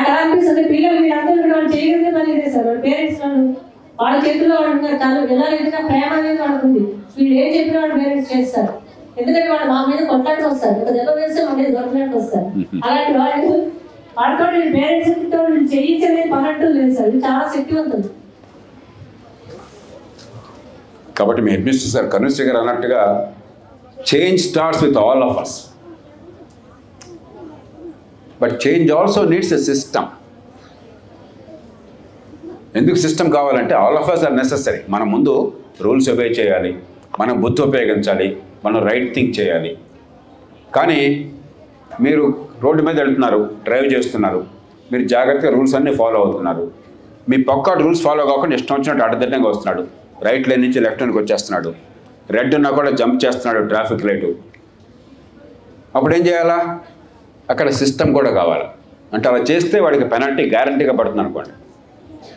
ఎలా అనిపిస్తుంది, పిల్లలు మీరు అందరూ వాళ్ళు చేయగలిగితే పని చేస్తారు. వాళ్ళ పేరెంట్స్ వాళ్ళు వాళ్ళ చేతిలో వాళ్ళు ఉన్నారు. తను ఎలా ఎదుగుతున్నా ప్రేమ అనేది వాళ్ళకు ఉంది. వీళ్ళు ఏం చెప్పినా వాళ్ళు పేరెంట్స్ చేస్తారు. ఎందుకంటే వాళ్ళు మా మీద కొట్లాడుకు వస్తారు, ఒక దెబ్బ వేస్తే మన మీద దొరకడానికి వస్తారు. అలాంటి వాళ్ళు వాళ్ళతో వీళ్ళు పేరెంట్స్తో వీళ్ళు చేయించలే పనట్టు లేదు సార్. ఇది చాలా శక్తివంతం. కాబట్టి మీ అడ్మినిస్టర్ సార్ కనుశ్రీ గారు అన్నట్టుగా change starts with all of us, but change also needs a system. ఎందుకు సిస్టమ్ కావాలంటే all of us are necessary. మనం ముందు రూల్స్ ఒబే చేయాలి, మనం బుద్ధి ఉపయోగించాలి, మనం రైట్ థింక్ చేయాలి. కానీ మీరు రోడ్డు మీద వెళ్తున్నారు, డ్రైవ్ చేస్తున్నారు, మీరు జాగ్రత్తగా రూల్స్ అన్నీ ఫాలో అవుతున్నారు. మీ పక్క రూల్స్ ఫాలో కాకుండా ఇష్టం వచ్చినట్టు అడ్డదిడ్డంగా వస్తున్నాడు, రైట్ లైన్ నుంచి లెఫ్ట్ లైన్కి వచ్చేస్తున్నాడు, రెడ్ ఉన్నా కూడా జంప్ చేస్తున్నాడు ట్రాఫిక్ లైటు. అప్పుడు ఏం చేయాలా? అక్కడ సిస్టమ్ కూడా కావాలి. అంటే అలా చేస్తే వాడికి పెనాల్టీ గ్యారంటీగా పడుతుంది అనుకోండి,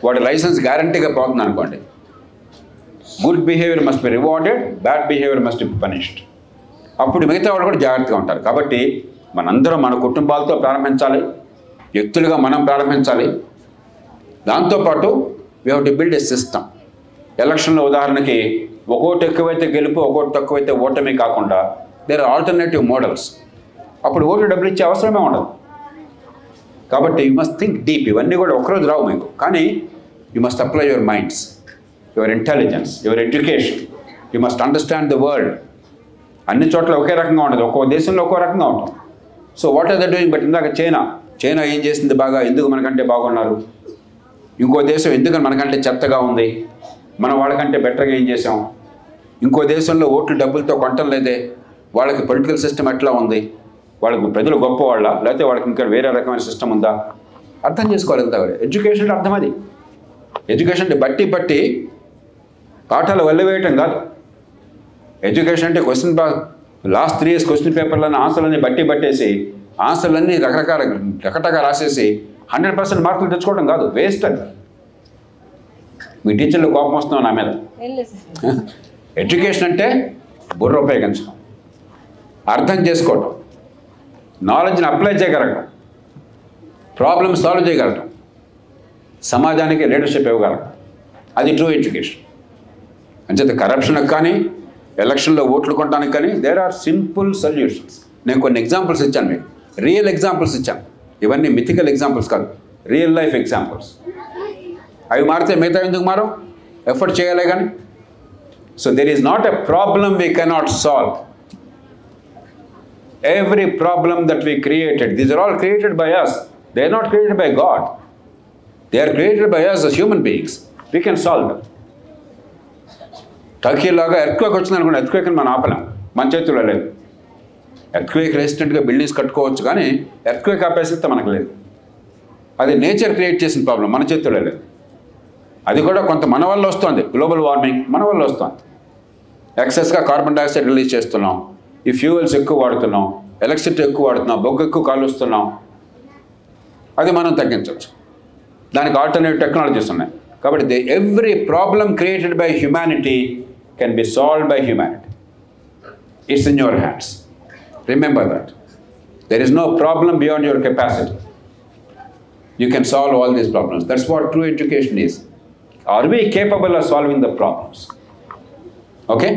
వాడి లైసెన్స్ గ్యారంటీగా పోతుంది అనుకోండి. Good behaviour must be rewarded, bad behaviour must be punished. అప్పుడు మిగతా వాళ్ళు కూడా జాగ్రత్తగా ఉంటారు. కాబట్టి మనందరం మన కుటుంబాలతో ప్రారంభించాలి, వ్యక్తులుగా మనం ప్రారంభించాలి. దాంతోపాటు we have to build a system. ఎలక్షన్లో ఉదాహరణకి ఒకటి ఎక్కువైతే గెలుపు, ఒకటి తక్కువైతే ఓటమి కాకుండా దేర్ ఆర్ ఆల్టర్నేటివ్ మోడల్స్. అప్పుడు ఓటు డబ్బులు ఇచ్చే అవసరమే ఉండదు. కాబట్టి యూ మస్ట్ థింక్ డీప్. ఇవన్నీ కూడా ఒకరోజు రావు మీకు, కానీ you must apply your minds, your intelligence, your education. You must understand the world. అన్ని చోట్ల ఒకే రకంగా ఉండదు, ఒక్కో దేశంలో ఒక్కో రకంగా ఉంటుంది. So what are the doing? But ఇందాక చైనా చైనా ఏం చేసింది బాగా? ఎందుకు మనకంటే బాగున్నారు? ఇంకో దేశం ఎందుకని మనకంటే చెత్తగా ఉంది? మనం వాళ్ళకంటే బెటర్గా ఏం చేసాం? ఇంకో దేశంలో ఓట్లు డబ్బులతో కొనటం లేదే, వాళ్ళకి పొలిటికల్ సిస్టమ్ ఎట్లా ఉంది? వాళ్ళకి ప్రజలు గొప్పవాళ్ళ, లేకపోతే వాళ్ళకి ఇంకా వేరే రకమైన సిస్టమ్ ఉందా? అర్థం చేసుకోవాలి. అంతా కూడా ఎడ్యుకేషన్ అర్థం. అది ఎడ్యుకేషన్ అంటే బట్టి బట్టి పాఠాలు వల్లవేయటం కాదు. ఎడ్యుకేషన్ అంటే క్వశ్చన్ బా లాస్ట్ త్రీ ఇయర్స్ క్వశ్చన్ పేపర్లన్నీ ఆన్సర్లన్నీ బట్టి పట్టేసి, ఆన్సర్లన్నీ రకరకాల రకరకాల రాసేసి హండ్రెడ్ పర్సెంట్ మార్కులు తెచ్చుకోవడం కాదు, వేస్ట్ అది. మీ టీచర్లు కోపం వస్తున్నావు నా మీద. ఎడ్యుకేషన్ అంటే బుర్ర ఉపయోగించడం, అర్థం చేసుకోవటం, knowledge ni apply చేయగలగడం, problem solve చేయగలగడం, సమాజానికి లీడర్‌షిప్ ఇవ్వగలగడం, అది ట్రూ ఎడ్యుకేషన్. అంటే కరప్షన్ కానీ ఎలక్షన్లో ఓట్లు కొనడానికి కానీ దేర్ ఆర్ సింపుల్ సొల్యూషన్స్. నేను కొన్ని ఎగ్జాంపుల్స్ ఇచ్చాను, మీకు రియల్ ఎగ్జాంపుల్స్ ఇచ్చాను. ఇవన్నీ మిథికల్ ఎగ్జాంపుల్స్ కాదు, రియల్ లైఫ్ ఎగ్జాంపుల్స్. అవి మారితే మిగతా ఎందుకు మారో, ఎఫర్ట్ చేయాలి కానీ. So there is not a problem we cannot solve. Every problem that we created, these are all created by us. They are not created by God. They are created by us as human beings. We can solve them. Turkey laga earthquake వచ్చింది అనుకోండి, earthquake ని మనం ఆపలేం, మన చేతుల్లో లేదు. earthquake resistant గా buildings కట్టుకోవచ్చు కానీ earthquake ఆపేస్తే మనకు లేదు. అది నేచర్ క్రియేట్ చేసిన ప్రాబ్లం, మన చేతుల్లో లేదు. అది కూడా కొంత మన వల్ల వస్తుంది, గ్లోబల్ వార్మింగ్ మన వల్ల వస్తుంది. ఎక్సెస్గా కార్బన్ డైఆక్సైడ్ రిలీజ్ చేస్తున్నాం, ఈ ఫ్యూయల్స్ ఎక్కువ వాడుతున్నాం, ఎలక్ట్రిసిటీ ఎక్కువ వాడుతున్నాం, బొగ్గు ఎక్కువ కాలుస్తున్నాం. అది మనం తగ్గించవచ్చు, దానికి ఆల్టర్నేటివ్ టెక్నాలజీస్ ఉన్నాయి. కాబట్టి the every problem created by humanity can be solved by humanity. It's in your hands, remember that. There is no problem beyond your capacity. You can solve all these problems. That's what true education is. Are we capable of solving the problems? Okay.